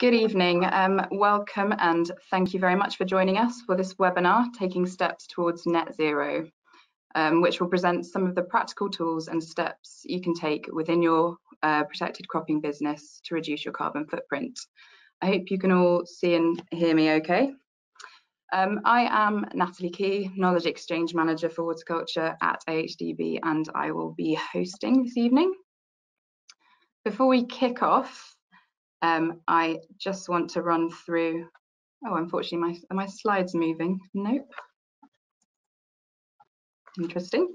Good evening, welcome and thank you very much for joining us for this webinar, Taking Steps Towards Net Zero, which will present some of the practical tools and steps you can take within your protected cropping business to reduce your carbon footprint. I hope you can all see and hear me okay. I am Natalie Key, Knowledge Exchange Manager for Horticulture at AHDB, and I will be hosting this evening. Before we kick off, I just want to run through, oh, unfortunately, are my slides moving? Nope. Interesting.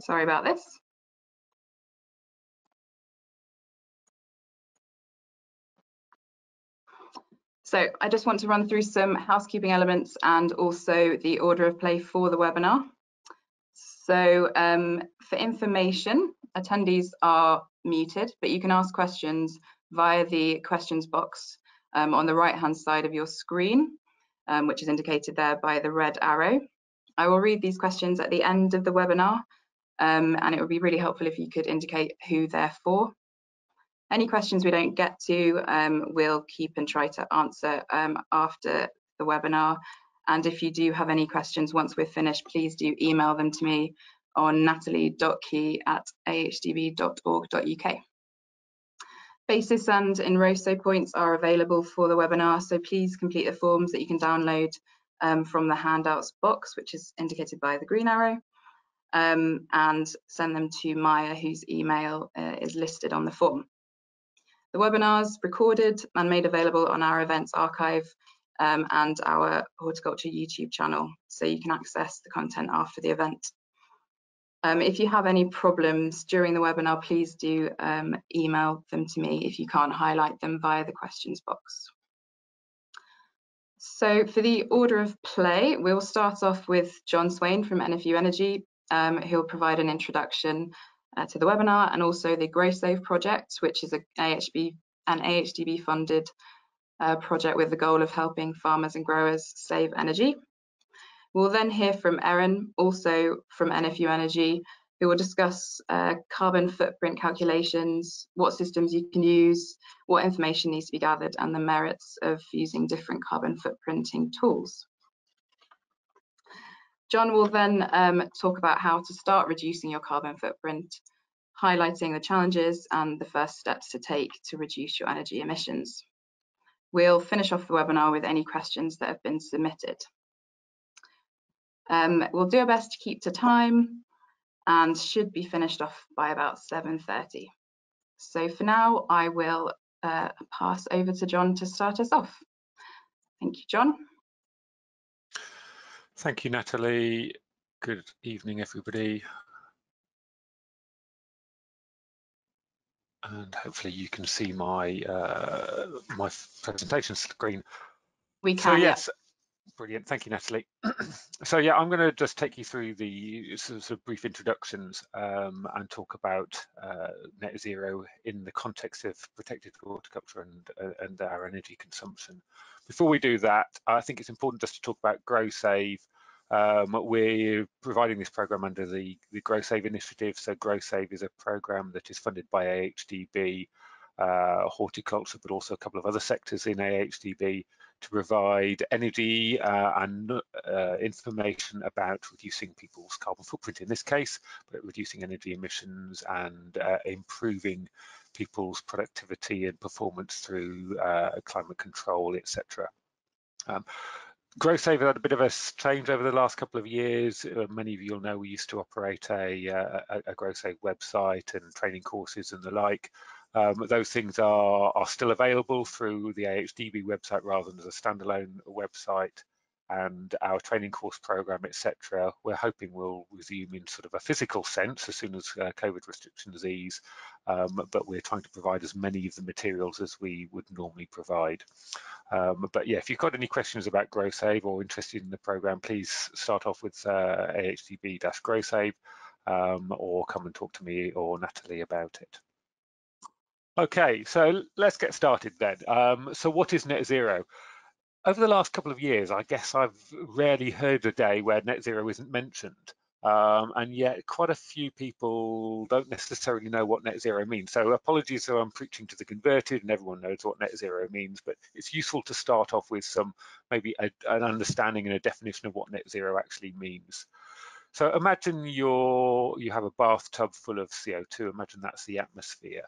Sorry about this. So I just want to run through some housekeeping elements and also the order of play for the webinar. So for information, attendees are muted, but you can ask questions via the questions box on the right-hand side of your screen, which is indicated there by the red arrow. I will read these questions at the end of the webinar, and it would be really helpful if you could indicate who they're for. Any questions we don't get to, we'll keep and try to answer after the webinar. And if you do have any questions once we're finished, please do email them to me on natalie.key@ahdb.org.uk. BASIS and Enroso points are available for the webinar, so please complete the forms that you can download from the handouts box, which is indicated by the green arrow, and send them to Maya, whose email is listed on the form. The webinar's recorded and made available on our events archive and our Horticulture YouTube channel, so you can access the content after the event. If you have any problems during the webinar, please do email them to me if you can't highlight them via the questions box. So for the order of play, we'll start off with Jon Swain from NFU Energy. He'll provide an introduction to the webinar and also the GrowSave project, which is an AHDB funded project with the goal of helping farmers and growers save energy. We'll then hear from Eirinn, also from NFU Energy, who will discuss carbon footprint calculations, what systems you can use, what information needs to be gathered, and the merits of using different carbon footprinting tools. Jon will then talk about how to start reducing your carbon footprint, highlighting the challenges and the first steps to take to reduce your energy emissions. We'll finish off the webinar with any questions that have been submitted. We'll do our best to keep to time and should be finished off by about 7:30. So for now, I will pass over to Jon to start us off. Thank you, Jon. Thank you, Natalie. Good evening, everybody. And hopefully you can see my my presentation screen. We can. So, yes. Yeah. Brilliant, thank you, Natalie. So yeah, I'm going to just take you through the sort of brief introductions and talk about net zero in the context of protected horticulture and our energy consumption. Before we do that, I think it's important just to talk about GrowSave. We're providing this program under the GrowSave initiative. So GrowSave is a program that is funded by AHDB, horticulture, but also a couple of other sectors in AHDB, to provide energy and information about reducing people's carbon footprint in this case, but reducing energy emissions and improving people's productivity and performance through climate control, etc. GrowSave had a bit of a change over the last couple of years. Many of you will know we used to operate a GrowSave website and training courses and the like. Those things are still available through the AHDB website rather than as a standalone website, and our training course program, etc. We're hoping will resume in sort of a physical sense as soon as COVID restrictions ease, but we're trying to provide as many of the materials as we would normally provide. But yeah, if you've got any questions about GrowSave or interested in the program, please start off with AHDB-GrowSave or come and talk to me or Natalie about it. Okay, so let's get started then. So what is net zero? Over the last couple of years, I guess I've rarely heard a day where net zero isn't mentioned. And yet quite a few people don't necessarily know what net zero means. So apologies if I'm preaching to the converted and everyone knows what net zero means, but it's useful to start off with some, maybe an understanding and a definition of what net zero actually means. So imagine you have a bathtub full of CO2, imagine that's the atmosphere.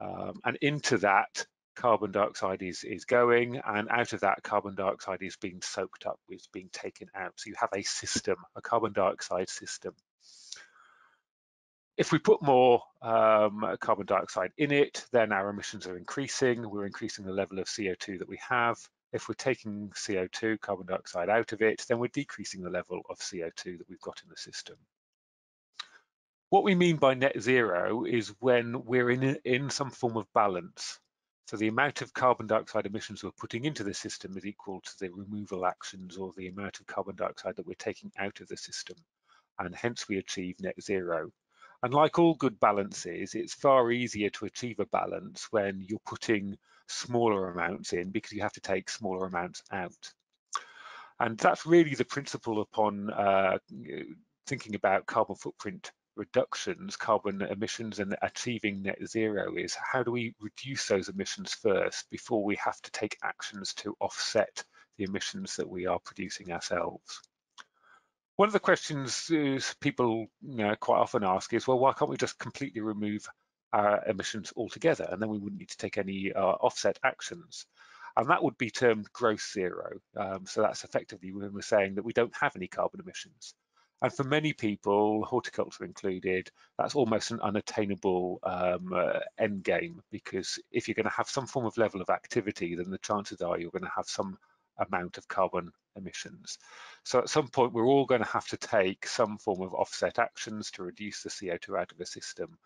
And into that, carbon dioxide is going, and out of that carbon dioxide is being soaked up, it's being taken out. So you have a system, a carbon dioxide system. If we put more carbon dioxide in it, then our emissions are increasing. We're increasing the level of CO2 that we have. If we're taking CO2, carbon dioxide, out of it, then we're decreasing the level of CO2 that we've got in the system. What we mean by net zero is when we're in some form of balance. So the amount of carbon dioxide emissions we're putting into the system is equal to the removal actions or the amount of carbon dioxide that we're taking out of the system, and hence we achieve net zero. And like all good balances, it's far easier to achieve a balance when you're putting smaller amounts in, because you have to take smaller amounts out. And that's really the principle upon thinking about carbon footprint reductions, carbon emissions, and achieving net zero is how do we reduce those emissions first before we have to take actions to offset the emissions that we are producing ourselves. One of the questions people quite often ask is, well, why can't we just completely remove our emissions altogether, and then we wouldn't need to take any offset actions? And that would be termed gross zero. So that's effectively when we're saying that we don't have any carbon emissions. And for many people, horticulture included, that's almost an unattainable end game, because if you're going to have some form of level of activity, then the chances are you're going to have some amount of carbon emissions. So at some point, we're all going to have to take some form of offset actions to reduce the CO2 out of the system.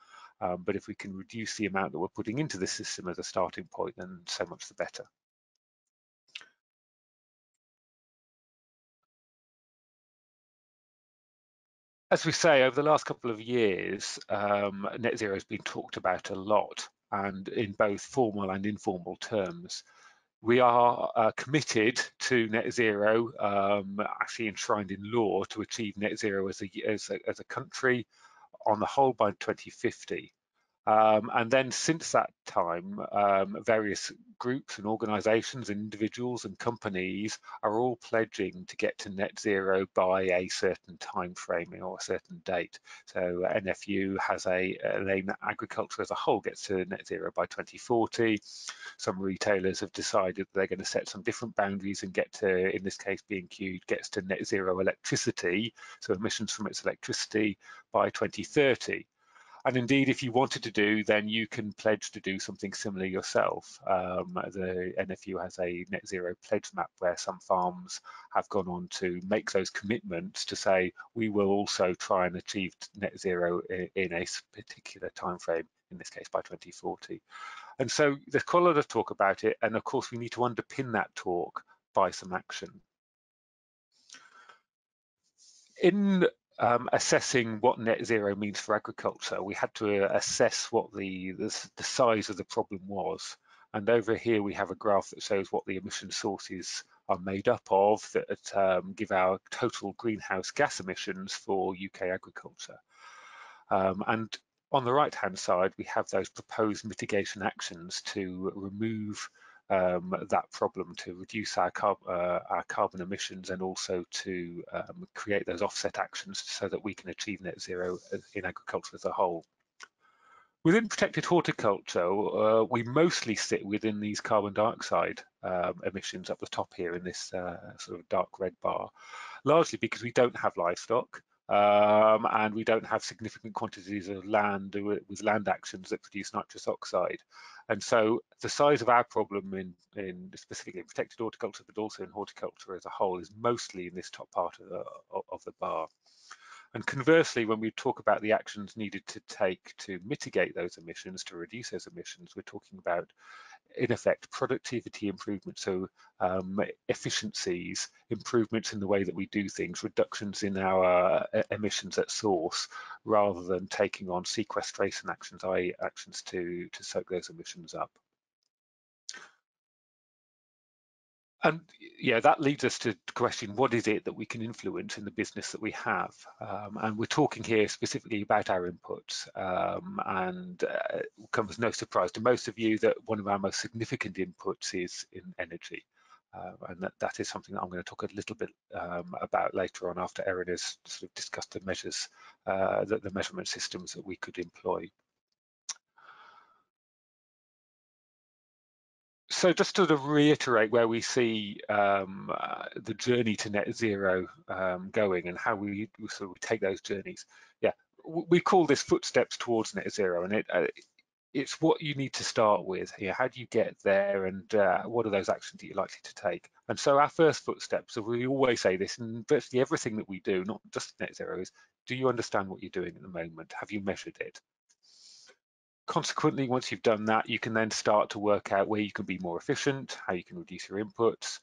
But if we can reduce the amount that we're putting into the system as a starting point, then so much the better. As we say, over the last couple of years, net zero has been talked about a lot, and in both formal and informal terms. We are committed to net zero, actually enshrined in law, to achieve net zero as a country on the whole by 2050. And then since that time, various groups and organisations and individuals and companies are all pledging to get to net zero by a certain time frame or a certain date. So NFU has an aim that agriculture as a whole gets to net zero by 2040. Some retailers have decided they're going to set some different boundaries and get to, in this case, B&Q gets to net zero electricity, so emissions from its electricity, by 2030. And indeed, if you wanted to do, then you can pledge to do something similar yourself. The NFU has a net zero pledge map where some farms have gone on to make those commitments to say, we will also try and achieve net zero in a particular time frame, in this case by 2040. And so there's quite a lot of talk about it. And of course, we need to underpin that talk by some action. In assessing what net zero means for agriculture, we had to assess what the size of the problem was. And over here we have a graph that shows what the emission sources are made up of that give our total greenhouse gas emissions for UK agriculture. And on the right hand side we have those proposed mitigation actions to remove that problem, to reduce our carbon emissions, and also to create those offset actions so that we can achieve net zero in agriculture as a whole. Within protected horticulture, we mostly sit within these carbon dioxide emissions up the top here in this sort of dark red bar, largely because we don't have livestock. And we don't have significant quantities of land with land actions that produce nitrous oxide. And so the size of our problem in specifically in protected horticulture, but also in horticulture as a whole, is mostly in this top part of the bar. And conversely, when we talk about the actions needed to take to mitigate those emissions, to reduce those emissions, we're talking about, in effect, productivity improvements, so efficiencies, improvements in the way that we do things, reductions in our emissions at source, rather than taking on sequestration actions, i.e. actions to soak those emissions up. And yeah, that leads us to question, what is it that we can influence in the business that we have? And we're talking here specifically about our inputs. And it comes no surprise to most of you that one of our most significant inputs is in energy. And that is something that I'm going to talk a little bit about later on, after Eirinn has sort of discussed the measures, the measurement systems that we could employ. So just to reiterate where we see the journey to net zero going and how we sort of take those journeys. Yeah, we call this footsteps towards net zero, and it's what you need to start with. You know, how do you get there, and what are those actions that you're likely to take? And so our first footsteps, so we always say this in virtually everything that we do, not just net zero, is do you understand what you're doing at the moment? Have you measured it? Consequently, once you've done that, you can then start to work out where you can be more efficient, how you can reduce your inputs.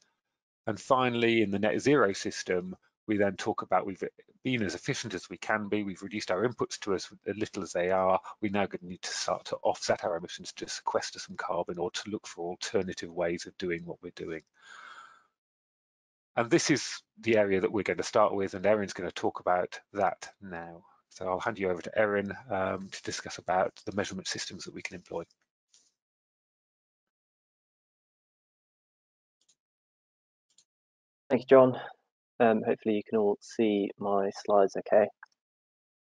And finally, in the net zero system, we then talk about we've been as efficient as we can be, we've reduced our inputs to as little as they are, we're now going to need to start to offset our emissions to sequester some carbon or to look for alternative ways of doing what we're doing. And this is the area that we're going to start with, and Eirinn's going to talk about that now. So I'll hand you over to Eirinn to discuss about the measurement systems that we can employ. Thank you, John. Hopefully you can all see my slides okay.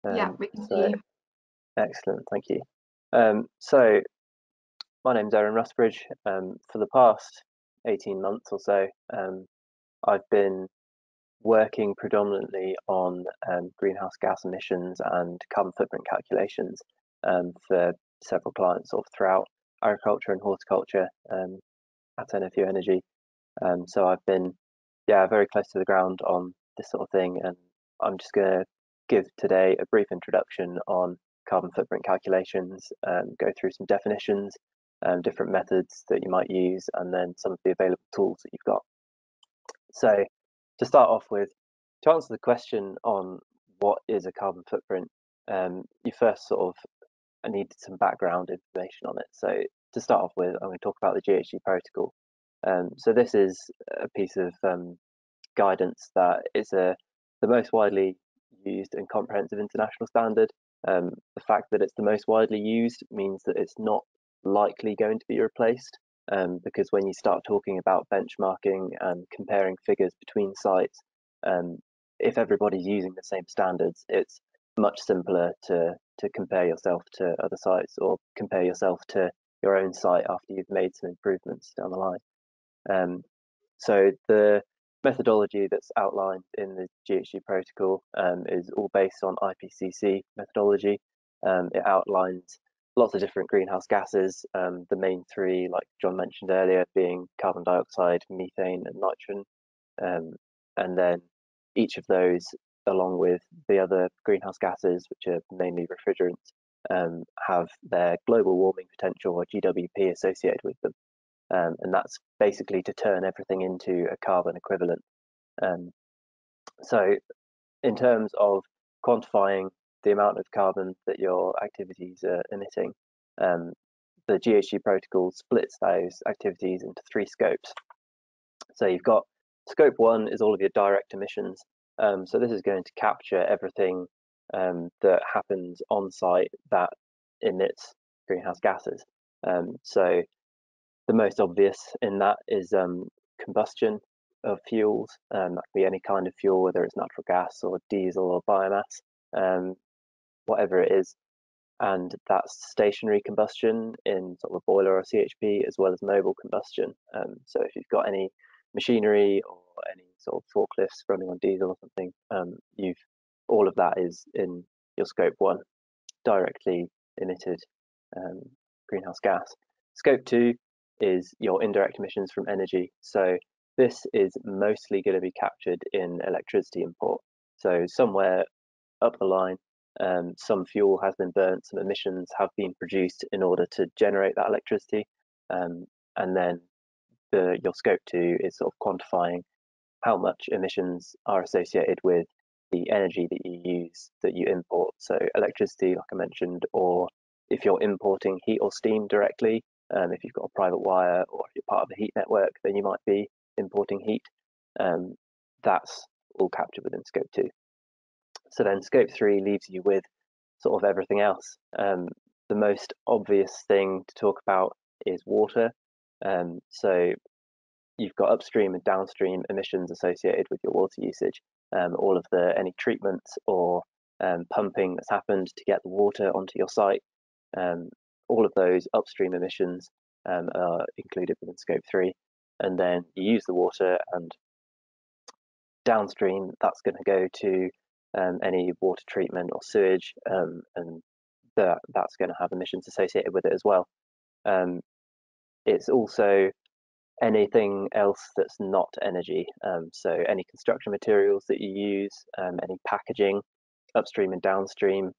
Yeah, we can see. Excellent, thank you. So my name's Eirinn Rusbridge. For the past 18 months or so, I've been working predominantly on greenhouse gas emissions and carbon footprint calculations for several clients sort of throughout agriculture and horticulture at NFU Energy. So I've been very close to the ground on this sort of thing, and I'm just going to give today a brief introduction on carbon footprint calculations, go through some definitions, different methods that you might use, and then some of the available tools that you've got. So to start off with, to answer the question on what is a carbon footprint, you first sort of needed some background information on it. So to start off with, I'm going to talk about the GHG protocol. So this is a piece of guidance that is the most widely used and comprehensive international standard. The fact that it's the most widely used means that it's not likely going to be replaced. Because when you start talking about benchmarking and comparing figures between sites, if everybody's using the same standards, it's much simpler to compare yourself to other sites or compare yourself to your own site after you've made some improvements down the line. So the methodology that's outlined in the GHG protocol is all based on IPCC methodology. It outlines lots of different greenhouse gases, the main three, like John mentioned earlier, being carbon dioxide, methane and nitrogen, and then each of those, along with the other greenhouse gases, which are mainly refrigerants, have their global warming potential, or GWP, associated with them, and that's basically to turn everything into a carbon equivalent. So in terms of quantifying the amount of carbon that your activities are emitting, the GHG protocol splits those activities into three scopes. So you've got scope one is all of your direct emissions. So this is going to capture everything that happens on site that emits greenhouse gases. So the most obvious in that is combustion of fuels. That can be any kind of fuel, whether it's natural gas or diesel or biomass. Whatever it is, and that's stationary combustion in sort of a boiler or CHP, as well as mobile combustion. So if you've got any machinery or any sort of forklifts running on diesel or something, all of that is in your scope one, directly emitted greenhouse gas. Scope two is your indirect emissions from energy. So this is mostly going to be captured in electricity import. So somewhere up the line, some fuel has been burnt, some emissions have been produced in order to generate that electricity, and then your scope two is sort of quantifying how much emissions are associated with the energy that you use, that you import. So electricity, like I mentioned, or if you're importing heat or steam directly, if you've got a private wire or if you're part of a heat network, then you might be importing heat, that's all captured within Scope 2. So then Scope 3 leaves you with sort of everything else. The most obvious thing to talk about is water. So you've got upstream and downstream emissions associated with your water usage, all of the any treatments or pumping that's happened to get the water onto your site. All of those upstream emissions are included within Scope 3. And then you use the water, and downstream, that's going to go to any water treatment or sewage, and that's going to have emissions associated with it as well. It's also anything else that's not energy, so any construction materials that you use, any packaging, upstream and downstream,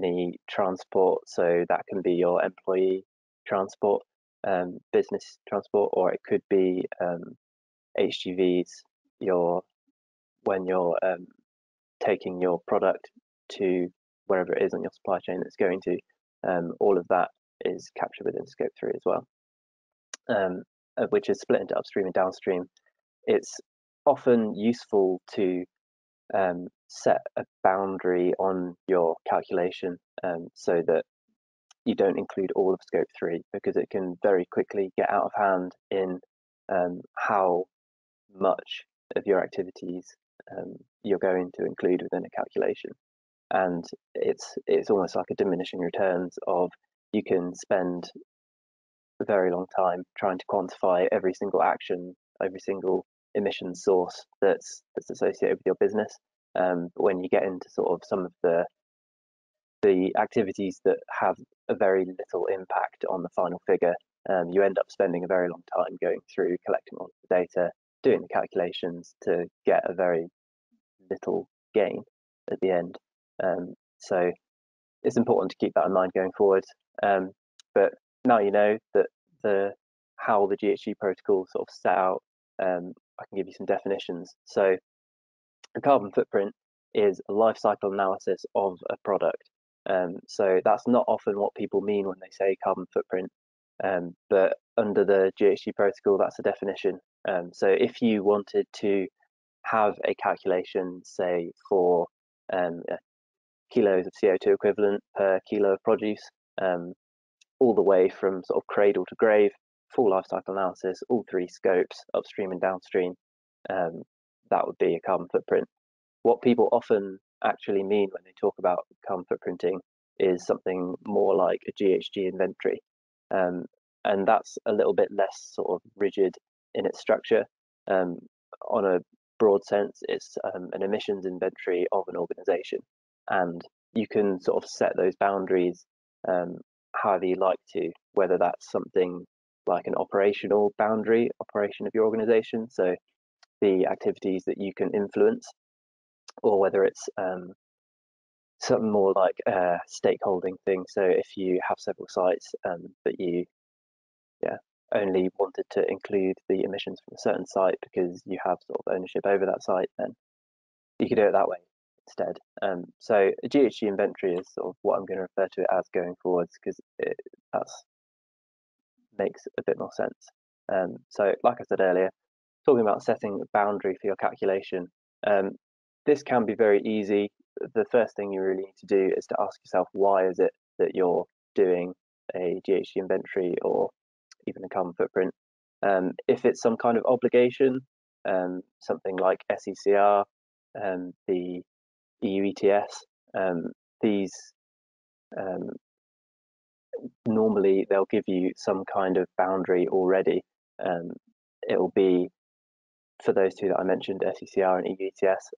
any transport, so that can be your employee transport, business transport, or it could be HGVs, when you're taking your product to wherever it is on your supply chain that's going to, all of that is captured within Scope 3 as well, which is split into upstream and downstream. It's often useful to set a boundary on your calculation so that you don't include all of Scope 3, because it can very quickly get out of hand in how much of your activities you're going to include within a calculation. And it's almost like a diminishing returns of, you can spend a very long time trying to quantify every single action, every single emission source that's associated with your business. But when you get into sort of some of the activities that have a very little impact on the final figure, you end up spending a very long time going through, collecting all the data, doing the calculations to get a very little gain at the end. So it's important to keep that in mind going forward. But now you know that how the GHG protocol sort of set out, I can give you some definitions. So the carbon footprint is a life cycle analysis of a product. So that's not often what people mean when they say carbon footprint, but under the GHG protocol, that's the definition. So if you wanted to have a calculation, say, for kilos of CO2 equivalent per kilo of produce, all the way from sort of cradle to grave, full life cycle analysis, all three scopes, upstream and downstream, that would be a carbon footprint. What people often actually mean when they talk about carbon footprinting is something more like a GHG inventory, and that's a little bit less sort of rigid in its structure. On a broad sense, it's an emissions inventory of an organization, and you can sort of set those boundaries however you like to, whether that's something like an operational boundary, operation of your organization, so the activities that you can influence, or whether it's something more like a stakeholding thing. So if you have several sites but you only wanted to include the emissions from a certain site because you have sort of ownership over that site, then you could do it that way instead. So a GHG inventory is sort of what I'm going to refer to it as going forwards, because that makes a bit more sense. So like I said earlier, talking about setting a boundary for your calculation, this can be very easy. The first thing you really need to do is to ask yourself, why is it that you're doing a GHG inventory or even a carbon footprint? If it's some kind of obligation, something like SECR, the EU ETS, these normally they'll give you some kind of boundary already. It'll be for those two that I mentioned, SECR and EU ETS.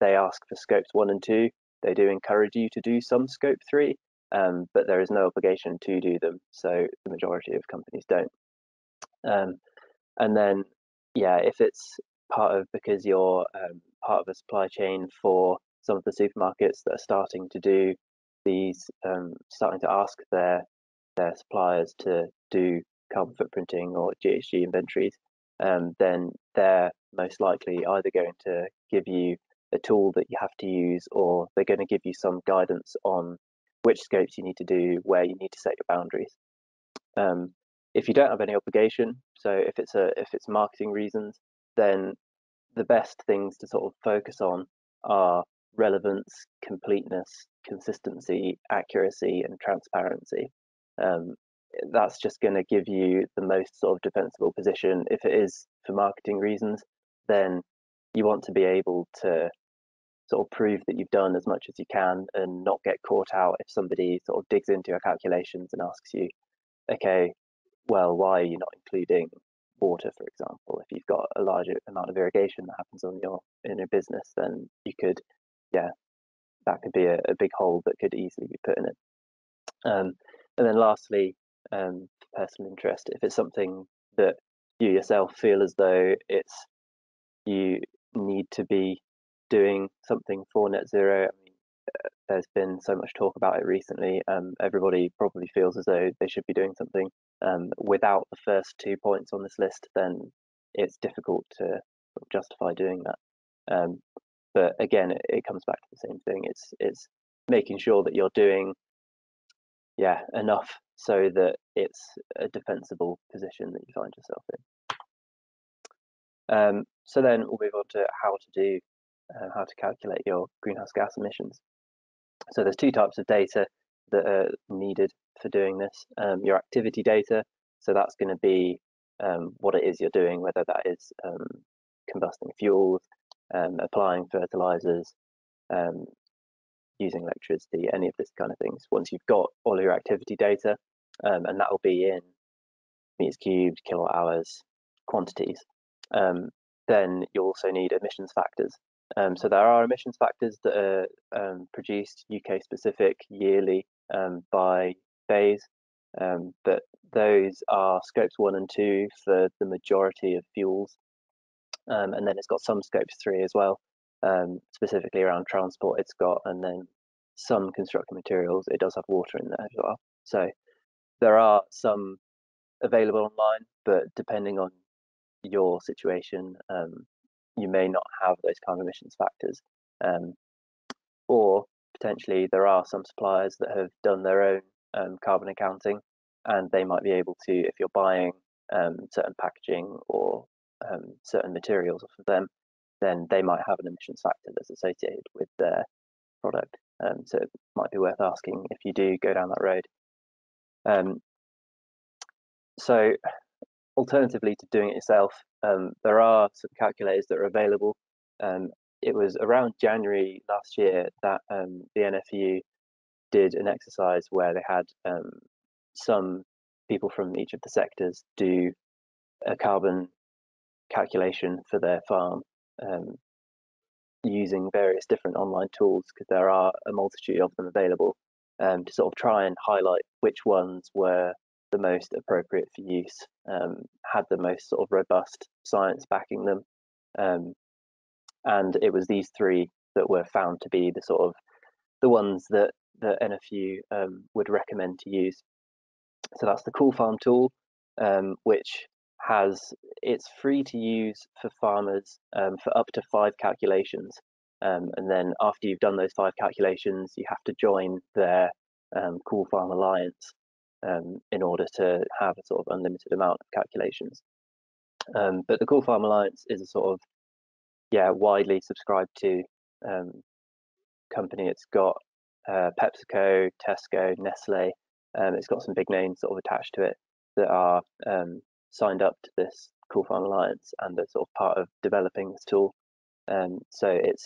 They ask for scopes 1 and 2. They do encourage you to do some scope 3, but there is no obligation to do them. So the majority of companies don't. And then, if it's because you're part of a supply chain for some of the supermarkets that are starting to do these, starting to ask their suppliers to do carbon footprinting or GHG inventories, then they're most likely either going to give you a tool that you have to use, or they're going to give you some guidance on which scopes you need to do, where you need to set your boundaries. if you don't have any obligation, so if it's marketing reasons, then the best things to sort of focus on are relevance, completeness, consistency, accuracy, and transparency. That's just going to give you the most sort of defensible position. If it is for marketing reasons, then you want to be able to sort of prove that you've done as much as you can and not get caught out if somebody sort of digs into your calculations and asks you, okay, well, why are you not including water, for example? If you've got a large amount of irrigation that happens on in your business, then you could, yeah, that could be a big hole that could easily be put in it. And then lastly, personal interest. If it's something that you yourself feel as though it's you need to be doing something for net zero, I mean, there's been so much talk about it recently. Everybody probably feels as though they should be doing something. Without the first 2 points on this list, then it's difficult to justify doing that. But again, it comes back to the same thing. It's making sure that you're doing, yeah, enough so that it's a defensible position that you find yourself in. So then we'll move on to how to calculate your greenhouse gas emissions. So there's two types of data that are needed for doing this. Your activity data, so that's going to be what it is you're doing, whether that is combusting fuels, applying fertilizers, using electricity, any of this kind of things. Once you've got all your activity data, and that will be in meters cubed, kilowatt hours, quantities, then you'll also need emissions factors. So there are emissions factors that are produced UK specific yearly by phase, but those are scopes 1 and 2 for the majority of fuels. And then it's got some scopes 3 as well, specifically around transport it's got, and then some construction materials. It does have water in there as well. So there are some available online, but depending on your situation, you may not have those kind of emissions factors. Or potentially there are some suppliers that have done their own carbon accounting, and they might be able to, if you're buying certain packaging or certain materials off of them, then they might have an emissions factor that's associated with their product. So it might be worth asking if you do go down that road. So alternatively to doing it yourself, there are some calculators that are available. It was around January last year that the NFU did an exercise where they had some people from each of the sectors do a carbon calculation for their farm using various different online tools, because there are a multitude of them available, to sort of try and highlight which ones were the most appropriate for use, had the most sort of robust science backing them. And it was these 3 that were found to be the sort of the ones that the NFU would recommend to use. So that's the Cool Farm tool, which it's free to use for farmers for up to 5 calculations, and then after you've done those 5 calculations, you have to join their Cool Farm Alliance in order to have a sort of unlimited amount of calculations. But the Cool Farm Alliance is a sort of, yeah, widely subscribed to company. It's got PepsiCo, Tesco, Nestle. It's got some big names sort of attached to it that are signed up to this Cool Farm Alliance, and they're sort of part of developing this tool. So it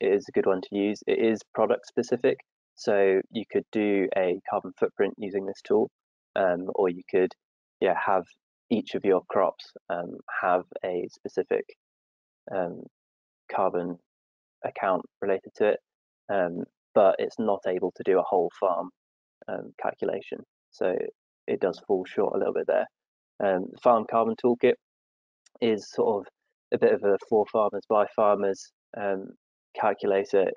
is a good one to use. It is product specific, so you could do a carbon footprint using this tool, or you could, yeah, have each of your crops have a specific carbon account related to it, but it's not able to do a whole farm calculation, so it does fall short a little bit there. The Farm Carbon Toolkit is sort of a bit of a for farmers by farmers calculator.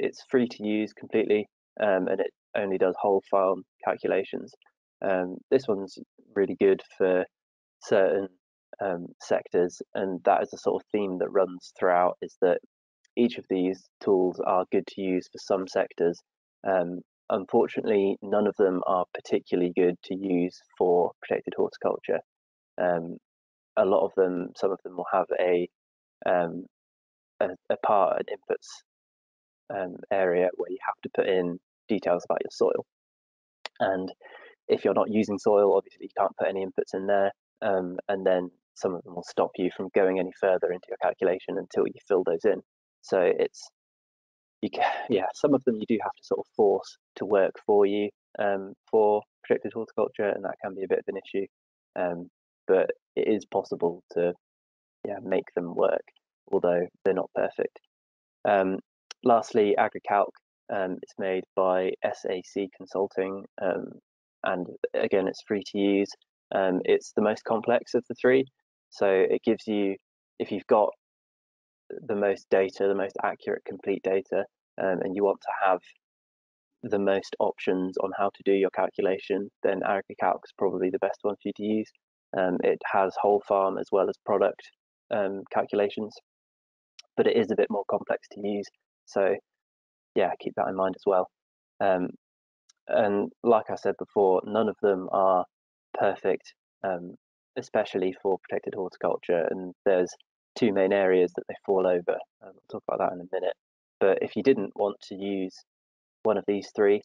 It's free to use completely, and it only does whole farm calculations. This one's really good for certain sectors, and that is the sort of theme that runs throughout, is that each of these tools are good to use for some sectors, Unfortunately, none of them are particularly good to use for protected horticulture. A lot of them, some of them will have a part, an inputs area where you have to put in details about your soil. And if you're not using soil, obviously you can't put any inputs in there. And then some of them will stop you from going any further into your calculation until you fill those in. So it's, some of them you do have to sort of force to work for you for protected horticulture, and that can be a bit of an issue. But it is possible to make them work, although they're not perfect. Lastly, AgriCalc. It's made by SAC Consulting, and again, it's free to use. It's the most complex of the three, so it gives you, if you've got the most data, the most accurate, complete data, and you want to have the most options on how to do your calculation, then AgriCalc is probably the best one for you to use. It has whole farm as well as product calculations, but it is a bit more complex to use, so yeah, keep that in mind as well. And like I said before, none of them are perfect, especially for protected horticulture, and there's two main areas that they fall over. I'll talk about that in a minute. But if you didn't want to use one of these three,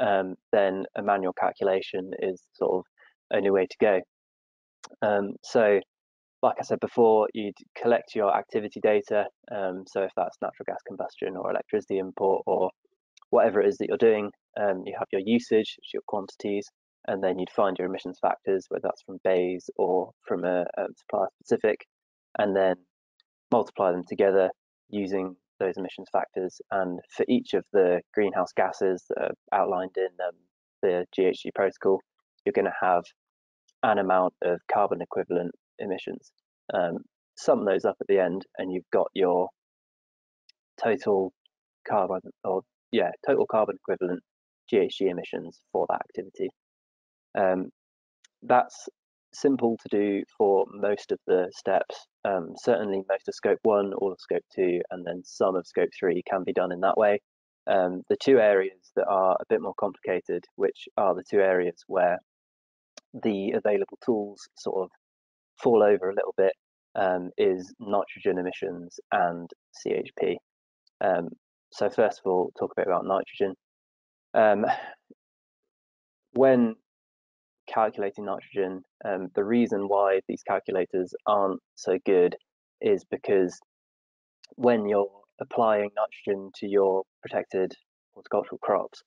then a manual calculation is sort of the only way to go. So like I said before, you'd collect your activity data. So if that's natural gas combustion or electricity import or whatever it is that you're doing, you have your usage, which is your quantities, and then you'd find your emissions factors, whether that's from BASIS or from a supplier specific, and then multiply them together using those emissions factors. And for each of the greenhouse gases that are outlined in the GHG protocol, you're going to have an amount of carbon equivalent emissions. Sum those up at the end, and you've got your total carbon, or total carbon equivalent GHG emissions for that activity. That's simple to do for most of the steps. Certainly most of scope 1, all of scope 2, and then some of scope 3 can be done in that way. The two areas that are a bit more complicated, which are the two areas where the available tools sort of fall over a little bit, is nitrogen emissions and CHP. So first of all, talk a bit about nitrogen. When calculating nitrogen, the reason why these calculators aren't so good is because when you're applying nitrogen to your protected horticultural crops,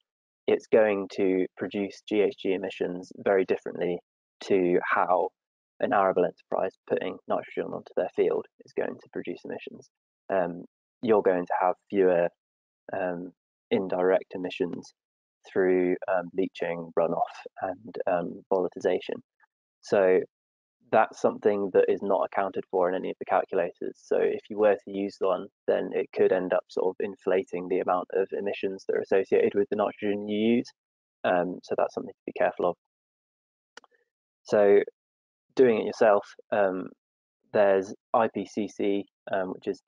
it's going to produce GHG emissions very differently to how an arable enterprise putting nitrogen onto their field is going to produce emissions. You're going to have fewer indirect emissions through leaching, runoff, and volatilization. So that's something that is not accounted for in any of the calculators. So if you were to use one, then it could end up sort of inflating the amount of emissions that are associated with the nitrogen you use. So that's something to be careful of. So doing it yourself, there's IPCC, which is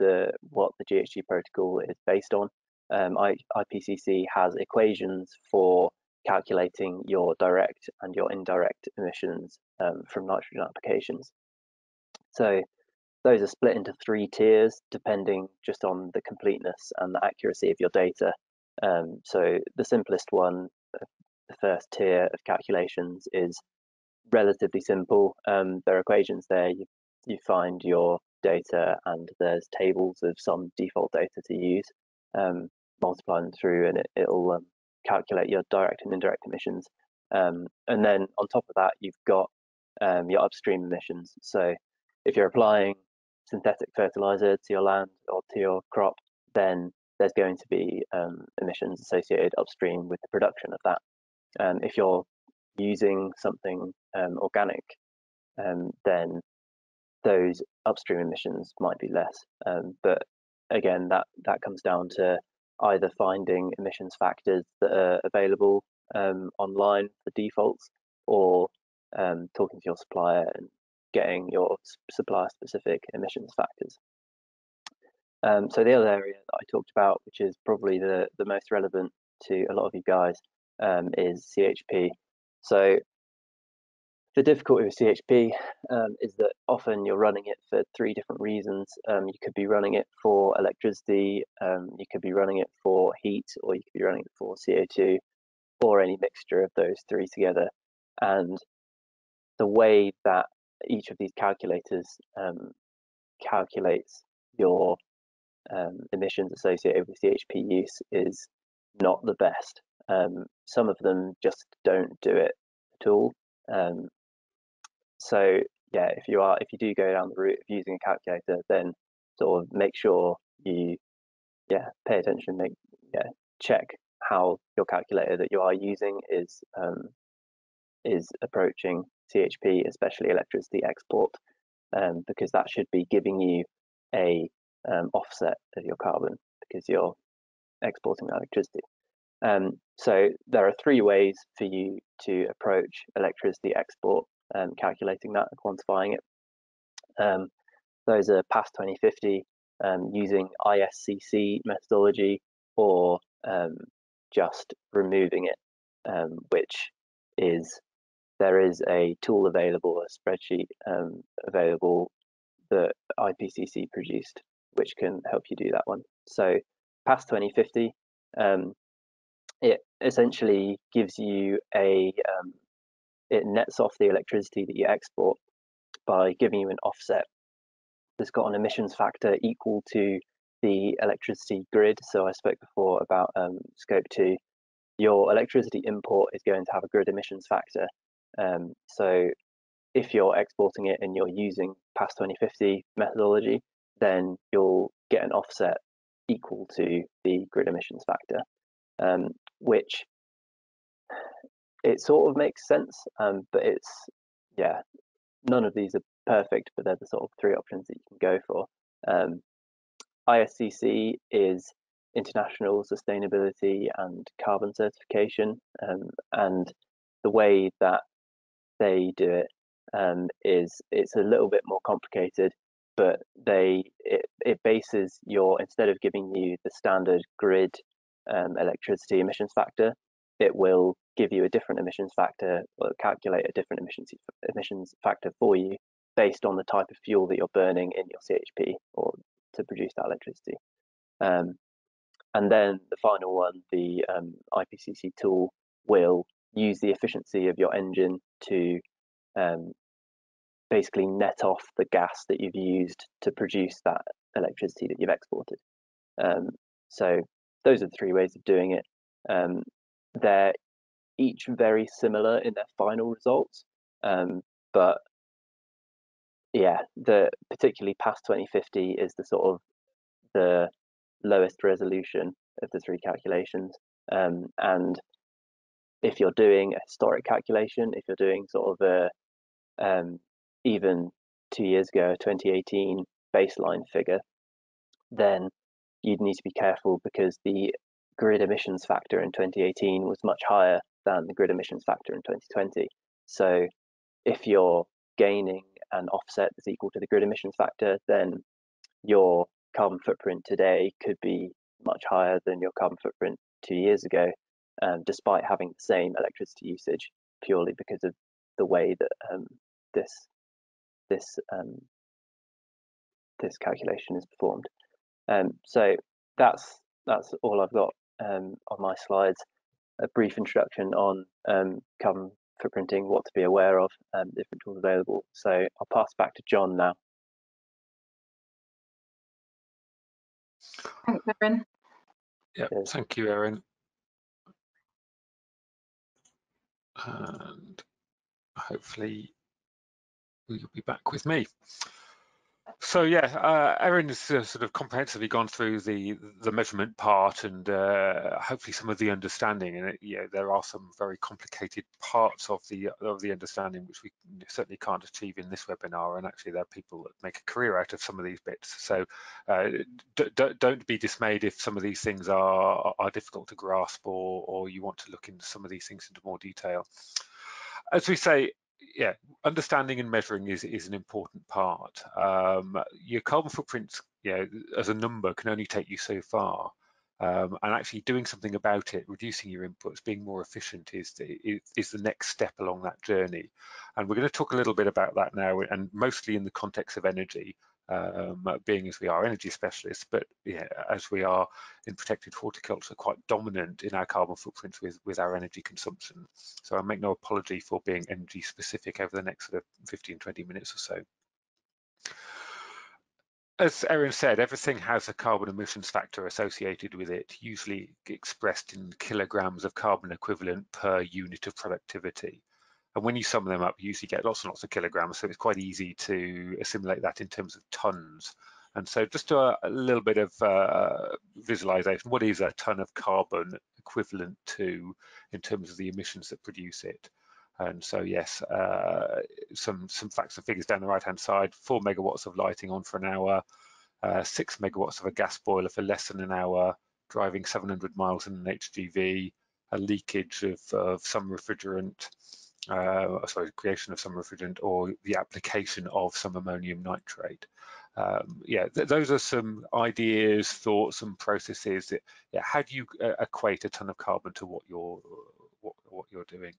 what the GHG protocol is based on. IPCC has equations for calculating your direct and your indirect emissions from nitrogen applications. So those are split into three tiers, depending just on the completeness and the accuracy of your data. So the simplest one, the first tier of calculations, is relatively simple. There are equations there. You find your data, and there's tables of some default data to use. Multiply them through, and it'll calculate your direct and indirect emissions. And then on top of that, you've got your upstream emissions. So if you're applying synthetic fertilizer to your land or to your crop, then there's going to be emissions associated upstream with the production of that. If you're using something organic, then those upstream emissions might be less. But again, that comes down to either finding emissions factors that are available online for defaults, or talking to your supplier and getting your supplier-specific emissions factors. So the other area that I talked about, which is probably the most relevant to a lot of you guys, is CHP. So the difficulty with CHP is that often you're running it for three different reasons. You could be running it for electricity, you could be running it for heat, or you could be running it for CO2, or any mixture of those three together. And the way that each of these calculators calculates your emissions associated with CHP use is not the best. Some of them just don't do it at all. So yeah, if you do go down the route of using a calculator, then sort of make sure you pay attention, check how your calculator that you are using is approaching CHP, especially electricity export, because that should be giving you a offset of your carbon because you're exporting that electricity. So there are three ways for you to approach electricity export and calculating that and quantifying it. Those are past 2050 using ISCC methodology, or just removing it, which is, there is a tool available, a spreadsheet available that IPCC produced, which can help you do that one. So past 2050, it essentially gives you a, it nets off the electricity that you export by giving you an offset that's got an emissions factor equal to the electricity grid. So I spoke before about scope 2. Your electricity import is going to have a grid emissions factor. So if you're exporting it and you're using past 2050 methodology, then you'll get an offset equal to the grid emissions factor. Which it sort of makes sense, but it's, none of these are perfect, but they're the sort of three options that you can go for. ISCC is International Sustainability and Carbon Certification, and the way that they do it is, it's a little bit more complicated, but it bases your, instead of giving you the standard grid electricity emissions factor, it will give you a different emissions factor, or calculate a different emissions factor for you based on the type of fuel that you're burning in your CHP or to produce that electricity. And then the final one, the IPCC tool, will use the efficiency of your engine to basically net off the gas that you've used to produce that electricity that you've exported. So those are the three ways of doing it. They're each very similar in their final results, but yeah, the particularly past 2050 is the sort of the lowest resolution of the three calculations. And if you're doing a historic calculation, if you're doing sort of a even 2 years ago, 2018 baseline figure, then you'd need to be careful because the grid emissions factor in 2018 was much higher than the grid emissions factor in 2020. So if you're gaining an offset that's equal to the grid emissions factor, then your carbon footprint today could be much higher than your carbon footprint 2 years ago, despite having the same electricity usage, purely because of the way that this calculation is performed. So that's all I've got on my slides. A brief introduction on carbon footprinting, what to be aware of, different tools available. So I'll pass back to Jon now. Thanks, Eirinn. Yeah, thank you, Eirinn. And hopefully you'll be back with me. So yeah, Eirinn has sort of comprehensively gone through the measurement part and hopefully some of the understanding. And there are some very complicated parts of the understanding which we certainly can't achieve in this webinar. And actually, there are people that make a career out of some of these bits. So don't be dismayed if some of these things are difficult to grasp, or you want to look into some of these things into more detail. As we say, understanding and measuring is an important part. Your carbon footprints, as a number, can only take you so far. And actually doing something about it, reducing your inputs, being more efficient is the next step along that journey. And we're going to talk a little bit about that now, and mostly in the context of energy, being as we are energy specialists, but yeah, as we are in protected horticulture, quite dominant in our carbon footprints with our energy consumption. So I make no apology for being energy specific over the next sort of 15, 20 minutes or so. As Eirinn said, everything has a carbon emissions factor associated with it, usually expressed in kilograms of carbon equivalent per unit of productivity. And when you sum them up, you usually get lots and lots of kilograms, so it's quite easy to assimilate that in terms of tons. And so just a little bit of visualization, what is a ton of carbon equivalent to in terms of the emissions that produce it? And so, yes, some facts and figures down the right-hand side, 4 megawatts of lighting on for an hour, 6 megawatts of a gas boiler for less than an hour, driving 700 miles in an HGV, a leakage of some refrigerant, creation of some refrigerant, or the application of some ammonium nitrate. Those are some ideas, thoughts, and processes. How do you equate a ton of carbon to what you're doing?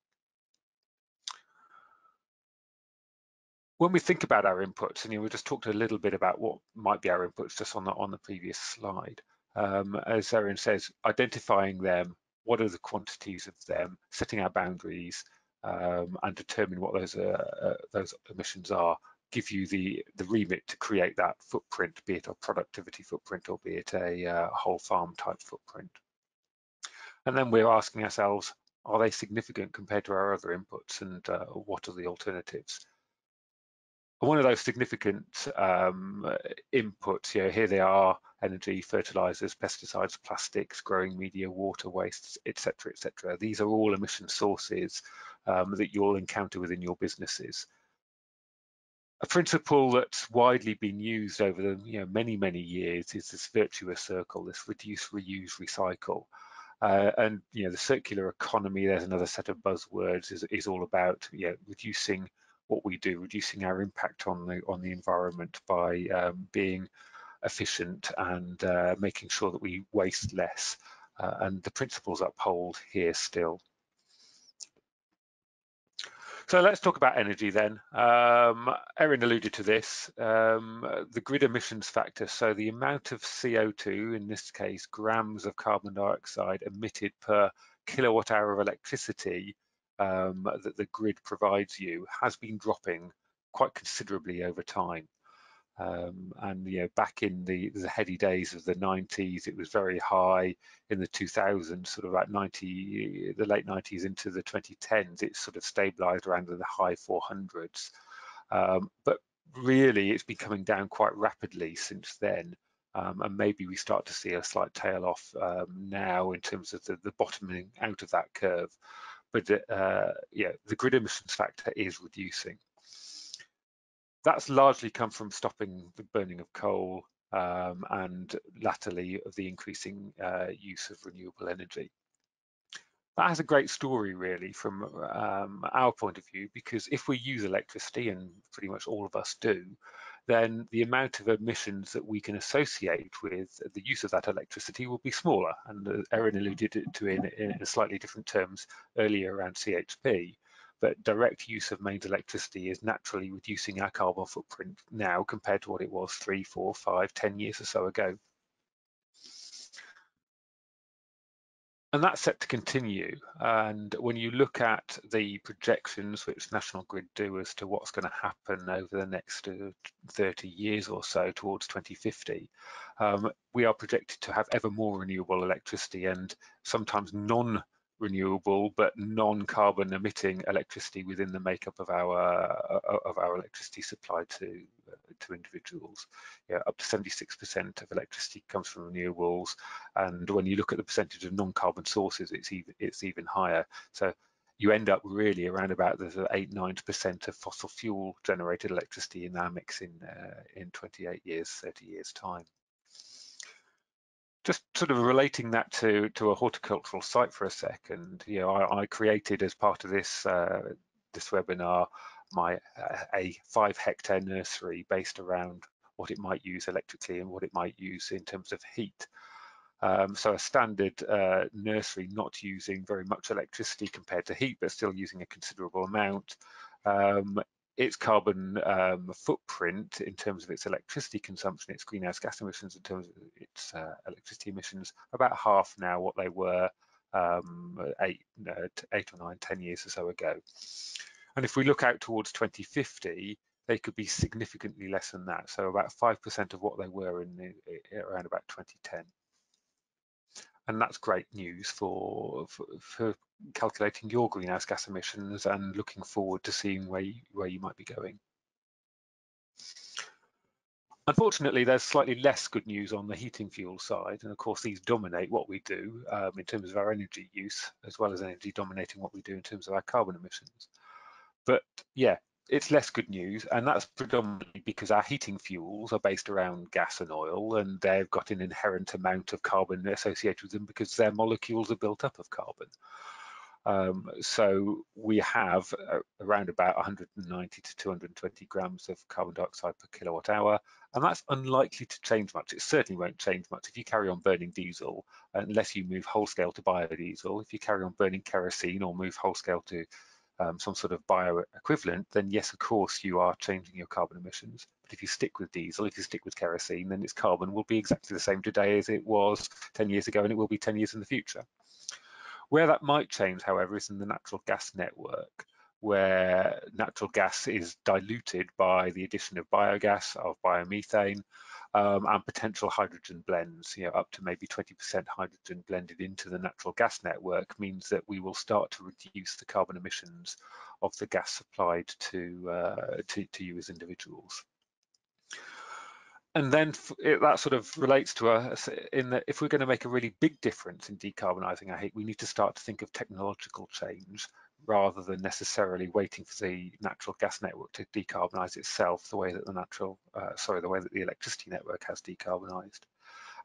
When we think about our inputs, and we just talked a little bit about what might be our inputs just on the previous slide, as Eirinn says, identifying them, what are the quantities of them, setting our boundaries, and determining what those emissions are, give you the remit to create that footprint, be it a productivity footprint or be it a whole farm type footprint. And then we're asking ourselves, are they significant compared to our other inputs, and what are the alternatives? One of those significant inputs, here they are: energy, fertilizers, pesticides, plastics, growing media, water wastes, etc., etc. These are all emission sources that you'll encounter within your businesses. A principle that's widely been used over the many years is this virtuous circle, this reduce, reuse, recycle. And the circular economy, there's another set of buzzwords, is all about reducing what we do, reducing our impact on the environment by being efficient and making sure that we waste less, and the principles uphold here still. So let's talk about energy then. Eirinn alluded to this, the grid emissions factor, so the amount of CO2, in this case grams of carbon dioxide, emitted per kilowatt hour of electricity that the grid provides you, has been dropping quite considerably over time. And back in the heady days of the 90s, it was very high. In the 2000s, sort of about the late 90s into the 2010s, it sort of stabilised around the high 400s. But really, it's been coming down quite rapidly since then. And maybe we start to see a slight tail off now in terms of the bottoming out of that curve. But the grid emissions factor is reducing. That's largely come from stopping the burning of coal and latterly of the increasing use of renewable energy. That has a great story really from our point of view, because if we use electricity, and pretty much all of us do, then the amount of emissions that we can associate with the use of that electricity will be smaller. And Eirinn alluded to in slightly different terms earlier around CHP, but direct use of mains electricity is naturally reducing our carbon footprint now compared to what it was 3, 4, 5, 10 years or so ago. And that's set to continue. And when you look at the projections which National Grid do as to what's going to happen over the next 30 years or so towards 2050, we are projected to have ever more renewable electricity, and sometimes non-renewable but non-carbon emitting electricity within the makeup of our electricity supply to individuals. Up to 76% of electricity comes from renewables, and when you look at the percentage of non-carbon sources, it's even higher. So you end up really around about the 8-9% of fossil fuel generated electricity in our mix in 30 years time. Just sort of relating that to a horticultural site for a second, I created as part of this webinar my a 5-hectare nursery based around what it might use electrically and what it might use in terms of heat. So a standard nursery not using very much electricity compared to heat, but still using a considerable amount. Its carbon footprint in terms of its electricity consumption, its greenhouse gas emissions in terms of its electricity emissions, about half now what they were 8 or 9, 10 years or so ago. And if we look out towards 2050, they could be significantly less than that. So about 5% of what they were in around about 2010. And that's great news for calculating your greenhouse gas emissions and looking forward to seeing where you might be going. Unfortunately, there's slightly less good news on the heating fuel side, and of course these dominate what we do in terms of our energy use, as well as energy dominating what we do in terms of our carbon emissions. But yeah, it's less good news, and that's predominantly because our heating fuels are based around gas and oil, and they've got an inherent amount of carbon associated with them because their molecules are built up of carbon. So we have around about 190 to 220 grams of carbon dioxide per kilowatt hour, and that's unlikely to change much. It certainly won't change much if you carry on burning diesel, unless you move whole scale to biodiesel. If you carry on burning kerosene or move whole scale to some sort of bioequivalent, then yes, of course, you are changing your carbon emissions. But if you stick with diesel, if you stick with kerosene, then its carbon will be exactly the same today as it was 10 years ago, and it will be 10 years in the future. Where that might change, however, is in the natural gas network, where natural gas is diluted by the addition of biogas, of biomethane, and potential hydrogen blends. You know, up to maybe 20% hydrogen blended into the natural gas network means that we will start to reduce the carbon emissions of the gas supplied to you as individuals. And then that sort of relates to us in that if we're going to make a really big difference in decarbonising our heat, we need to start to think of technological change rather than necessarily waiting for the natural gas network to decarbonise itself the way that the electricity network has decarbonised.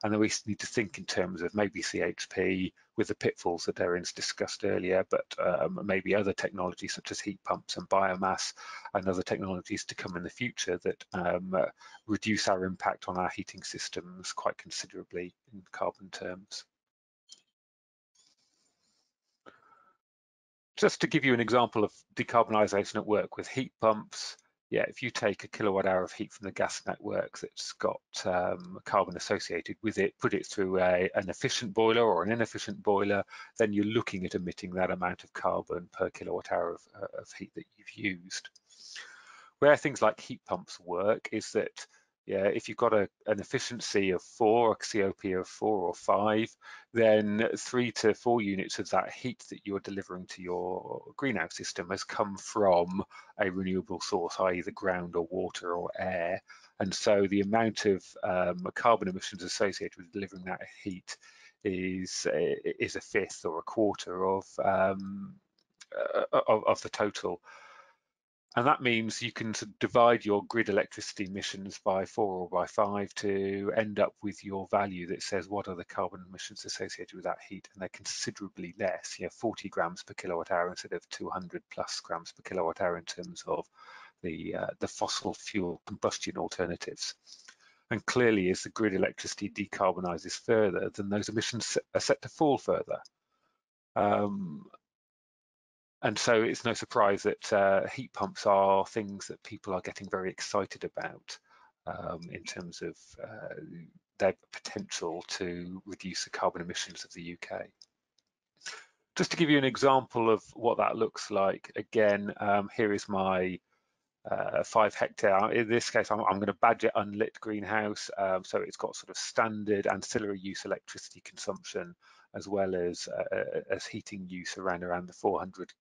And then we need to think in terms of maybe CHP with the pitfalls that Eirinn's discussed earlier, but maybe other technologies such as heat pumps and biomass and other technologies to come in the future that reduce our impact on our heating systems quite considerably in carbon terms. Just to give you an example of decarbonisation at work with heat pumps, yeah, if you take a kilowatt hour of heat from the gas network that's got carbon associated with it, put it through an efficient boiler or an inefficient boiler, then you're looking at emitting that amount of carbon per kilowatt hour of heat that you've used. Where things like heat pumps work is that, yeah, if you've got an efficiency of 4, a COP of 4 or 5, then 3 to 4 units of that heat that you're delivering to your greenhouse system has come from a renewable source, i.e. the ground or water or air. And so the amount of carbon emissions associated with delivering that heat is a fifth or a quarter of the total. And that means you can divide your grid electricity emissions by 4 or by 5 to end up with your value that says what are the carbon emissions associated with that heat, and they're considerably less. You know, 40 grams per kilowatt hour instead of 200 plus grams per kilowatt hour in terms of the fossil fuel combustion alternatives. And clearly, as the grid electricity decarbonises further, then those emissions are set to fall further. And so it's no surprise that heat pumps are things that people are getting very excited about in terms of their potential to reduce the carbon emissions of the UK. Just to give you an example of what that looks like, again, here is my 5 hectare, in this case I'm going to badge it unlit greenhouse, so it's got sort of standard ancillary use electricity consumption as well as heating use around the 400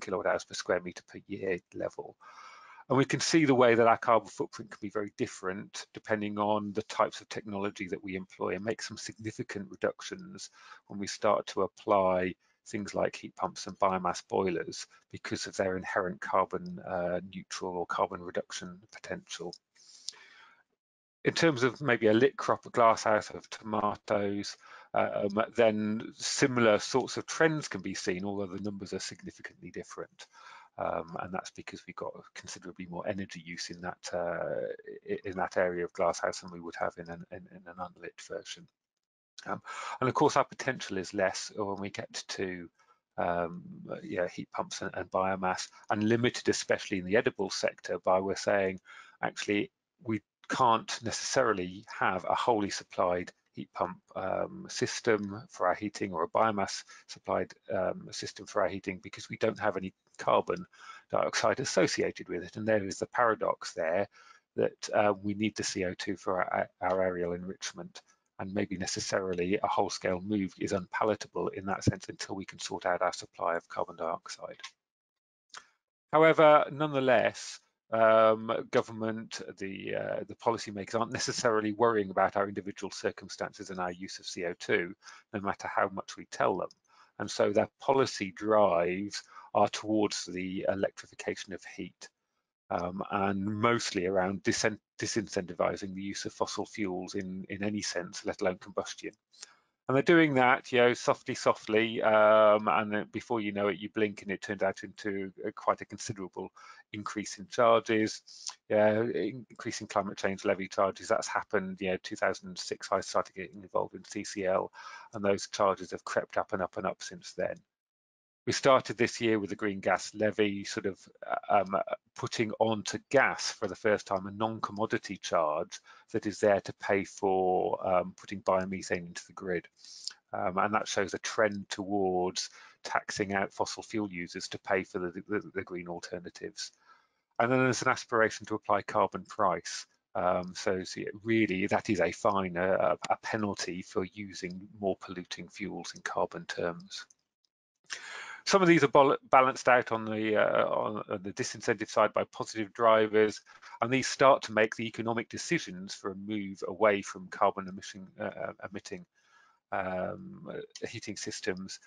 kilowatt hours per square meter per year level. And we can see the way that our carbon footprint can be very different depending on the types of technology that we employ, and make some significant reductions when we start to apply things like heat pumps and biomass boilers because of their inherent carbon neutral or carbon reduction potential. In terms of maybe a lit crop, a glasshouse of tomatoes, then similar sorts of trends can be seen, although the numbers are significantly different. And that's because we've got considerably more energy use in that area of glasshouse than we would have in an unlit version. And of course our potential is less when we get to heat pumps and biomass, and limited especially in the edible sector by we're saying actually we can't necessarily have a wholly supplied heat pump system for our heating, or a biomass supplied system for our heating, because we don't have any carbon dioxide associated with it. And there is the paradox there that we need the CO2 for our aerial enrichment, and maybe necessarily a whole scale move is unpalatable in that sense until we can sort out our supply of carbon dioxide. However, nonetheless, government, the policymakers aren't necessarily worrying about our individual circumstances and our use of CO2, no matter how much we tell them. And so their policy drives are towards the electrification of heat, and mostly around disincentivizing the use of fossil fuels in any sense, let alone combustion. And they're doing that, softly, and then before you know it, you blink and it turns out into quite a considerable increase in charges, increasing climate change levy charges. That's happened, 2006, I started getting involved in CCL, and those charges have crept up and up and up since then. We started this year with the green gas levy, sort of putting onto gas for the first time a non-commodity charge that is there to pay for putting biomethane into the grid. And that shows a trend towards taxing out fossil fuel users to pay for the green alternatives. And then there's an aspiration to apply carbon price. So really that is a fine, a penalty for using more polluting fuels in carbon terms. Some of these are balanced out on the disincentive side by positive drivers, and these start to make the economic decisions for a move away from carbon emitting heating systems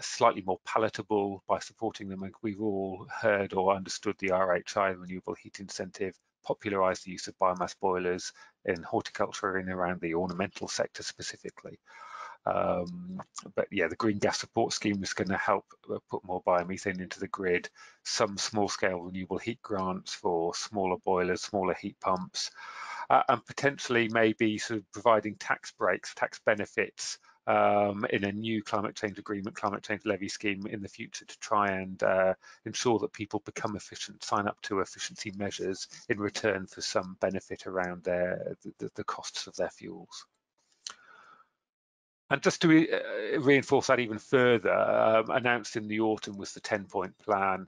slightly more palatable by supporting them. And we've all heard or understood the RHI, Renewable Heat Incentive, popularised the use of biomass boilers in horticulture and around the ornamental sector specifically. But yeah, the Green Gas Support Scheme is going to help put more biomethane into the grid, some small-scale renewable heat grants for smaller boilers, smaller heat pumps, and potentially maybe sort of providing tax breaks, tax benefits in a new climate change agreement, climate change levy scheme in the future to try and ensure that people become efficient, sign up to efficiency measures in return for some benefit around the costs of their fuels. And just to reinforce that even further, announced in the autumn was the 10-point plan,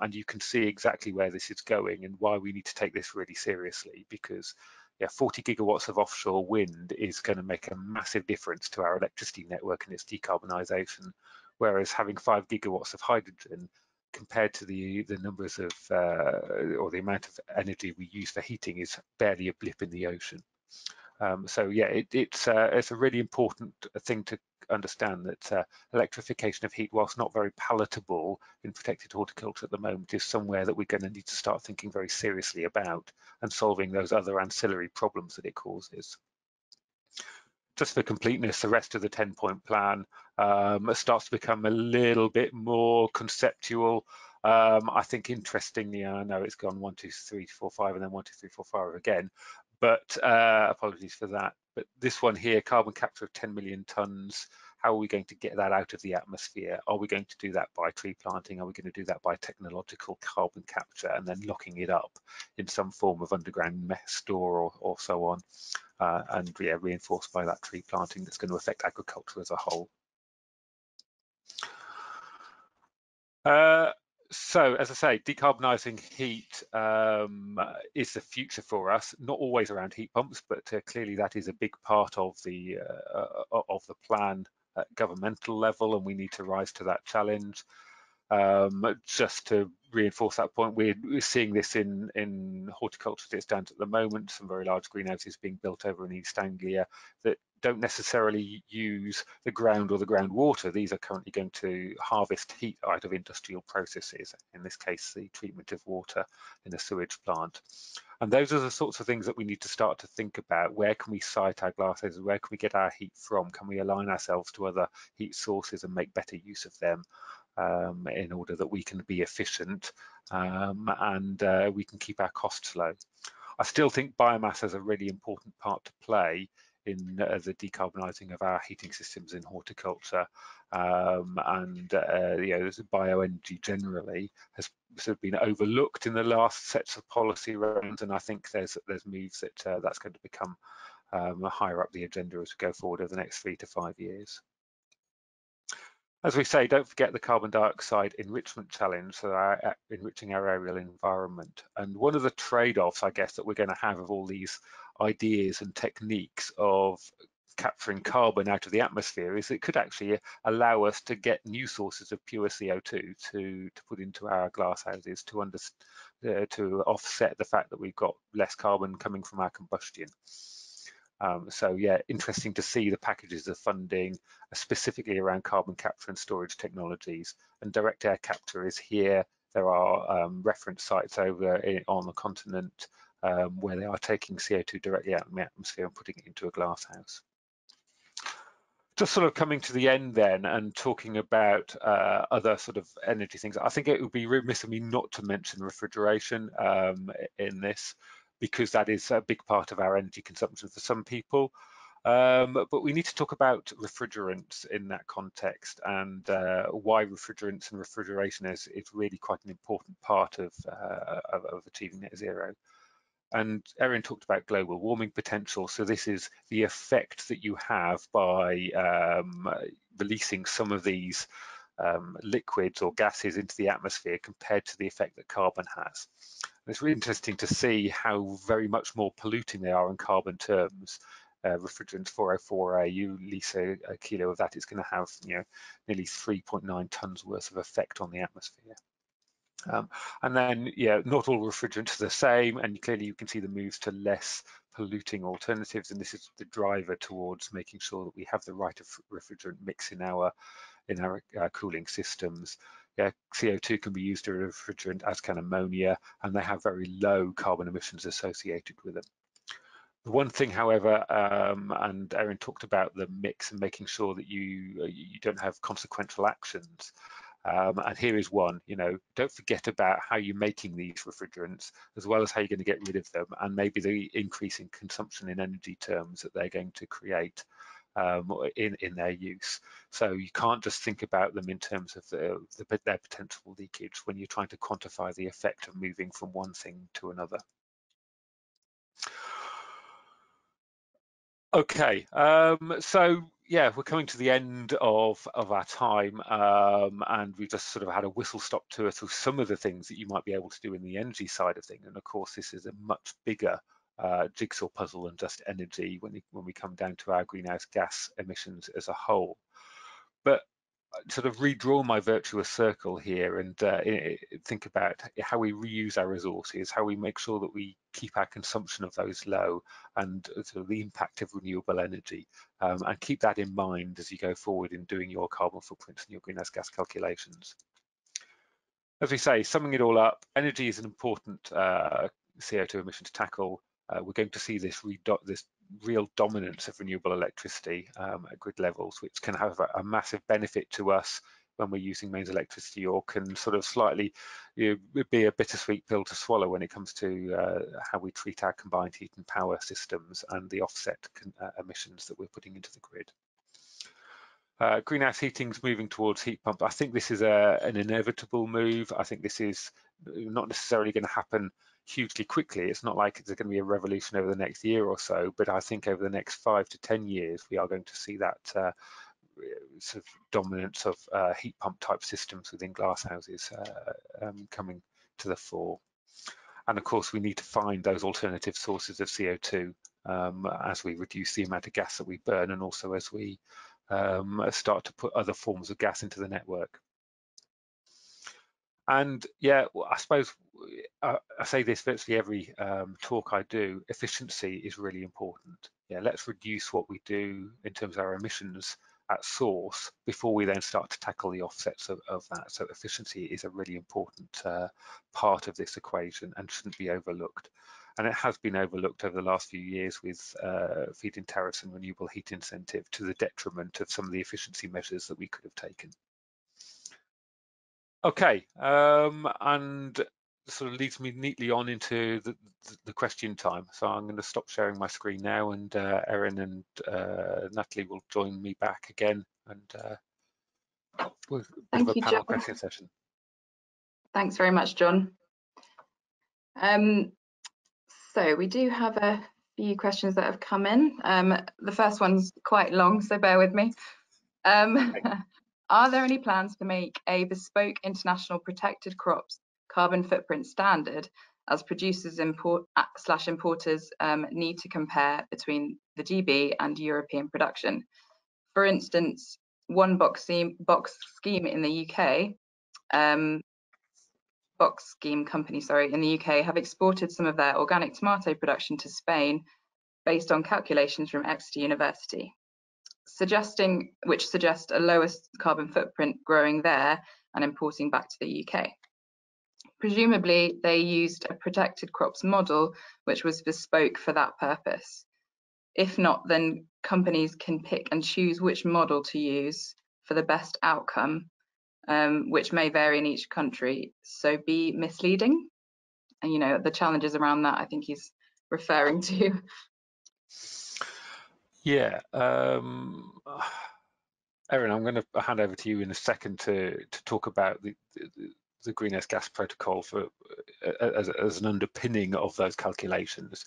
and you can see exactly where this is going and why we need to take this really seriously, because 40 gigawatts of offshore wind is going to make a massive difference to our electricity network and its decarbonisation, whereas having 5 gigawatts of hydrogen compared to the numbers of or the amount of energy we use for heating is barely a blip in the ocean. It's a really important thing to understand that electrification of heat, whilst not very palatable in protected horticulture at the moment, is somewhere that we're going to need to start thinking very seriously about and solving those other ancillary problems that it causes. Just for completeness, the rest of the 10-point plan starts to become a little bit more conceptual. I think interestingly, I know it's gone 1, 2, 3, 4, 5, and then 1, 2, 3, 4, 5 again. But apologies for that. But this one here, carbon capture of 10 million tonnes, how are we going to get that out of the atmosphere? Are we going to do that by tree planting? Are we going to do that by technological carbon capture and then locking it up in some form of underground store or so on? Reinforced by that tree planting that's going to affect agriculture as a whole. So, as I say, decarbonising heat is the future for us. Not always around heat pumps, but clearly that is a big part of the plan at governmental level, and we need to rise to that challenge. Just to reinforce that point, we're seeing this in horticulture as it stands at the moment. Some very large greenhouses being built over in East Anglia that don't necessarily use the ground or the groundwater. These are currently going to harvest heat out of industrial processes, in this case the treatment of water in a sewage plant. And those are the sorts of things that we need to start to think about. Where can we site our glasses? Where can we get our heat from? Can we align ourselves to other heat sources and make better use of them in order that we can be efficient and we can keep our costs low? I still think biomass has a really important part to play in the decarbonising of our heating systems in horticulture, this bioenergy generally has sort of been overlooked in the last sets of policy rounds, and I think there's moves that that's going to become higher up the agenda as we go forward over the next 3 to 5 years. As we say, don't forget the carbon dioxide enrichment challenge, so enriching our aerial environment. And one of the trade-offs, I guess, that we're going to have of all these ideas and techniques of capturing carbon out of the atmosphere is it could actually allow us to get new sources of pure CO2 to put into our glasshouses to offset the fact that we've got less carbon coming from our combustion. Interesting to see the packages of funding specifically around carbon capture and storage technologies, and direct air capture is here. There are reference sites on the continent where they are taking CO2 directly out of the atmosphere and putting it into a glasshouse. Just sort of coming to the end then and talking about other sort of energy things, I think it would be remiss of me not to mention refrigeration in this, because that is a big part of our energy consumption for some people. But we need to talk about refrigerants in that context, and why refrigerants and refrigeration is really quite an important part of achieving net zero. And Eirinn talked about global warming potential. So this is the effect that you have by releasing some of these liquids or gases into the atmosphere compared to the effect that carbon has. And it's really interesting to see how very much more polluting they are in carbon terms. Refrigerants 404A, you lease a kilo of that, it's going to have nearly 3.9 tons worth of effect on the atmosphere. Not all refrigerants are the same, and clearly you can see the moves to less polluting alternatives, and this is the driver towards making sure that we have the right of refrigerant mix in our cooling systems. Yeah, CO2 can be used as a refrigerant, as can ammonia, and they have very low carbon emissions associated with them. The one thing, however, and Eirinn talked about the mix and making sure that you don't have consequential actions. And here is one, don't forget about how you're making these refrigerants, as well as how you're going to get rid of them, and maybe the increase in consumption in energy terms that they're going to create in their use. So you can't just think about them in terms of their potential leakage when you're trying to quantify the effect of moving from one thing to another. Okay, we're coming to the end of our time, and we've just sort of had a whistle stop tour through some of the things that you might be able to do in the energy side of things. And of course, this is a much bigger jigsaw puzzle than just energy when we come down to our greenhouse gas emissions as a whole. But sort of redraw my virtuous circle here and think about how we reuse our resources, how we make sure that we keep our consumption of those low, and sort of the impact of renewable energy, and keep that in mind as you go forward in doing your carbon footprints and your greenhouse gas calculations. As we say, summing it all up, energy is an important CO2 emission to tackle. We're going to see this real dominance of renewable electricity at grid levels, which can have a massive benefit to us when we're using mains electricity, or can sort of slightly be a bittersweet pill to swallow when it comes to how we treat our combined heat and power systems and the offset emissions that we're putting into the grid. Greenhouse heating's moving towards heat pump. I think this is an inevitable move. I think this is not necessarily going to happen hugely quickly. It's not like there's going to be a revolution over the next year or so, but I think over the next 5 to 10 years, we are going to see that sort of dominance of heat pump type systems within glasshouses coming to the fore. And of course, we need to find those alternative sources of CO2 as we reduce the amount of gas that we burn, and also as we start to put other forms of gas into the network. And I suppose I say this virtually every talk I do, efficiency is really important. Let's reduce what we do in terms of our emissions at source before we then start to tackle the offsets of that. So efficiency is a really important part of this equation and shouldn't be overlooked. And it has been overlooked over the last few years with feed-in tariffs and renewable heat incentive, to the detriment of some of the efficiency measures that we could have taken. Okay, sort of leads me neatly on into the question time. So I'm going to stop sharing my screen now, and Eirinn and Natalie will join me back again, and with a panel question session. Thanks very much, John. So we do have a few questions that have come in. The first one's quite long, so bear with me. Are there any plans to make a bespoke international protected crops carbon footprint standard, as producers importers need to compare between the GB and European production? For instance, one box scheme in the UK, box scheme company, sorry, in the UK have exported some of their organic tomato production to Spain based on calculations from Exeter University, which suggest a lower carbon footprint growing there and importing back to the UK. Presumably they used a protected crops model which was bespoke for that purpose. If not, then companies can pick and choose which model to use for the best outcome, which may vary in each country, so be misleading. And you know, the challenges around that, I think he's referring to. Yeah, Eirinn, I'm going to hand over to you in a second to talk about the greenhouse gas protocol for as an underpinning of those calculations.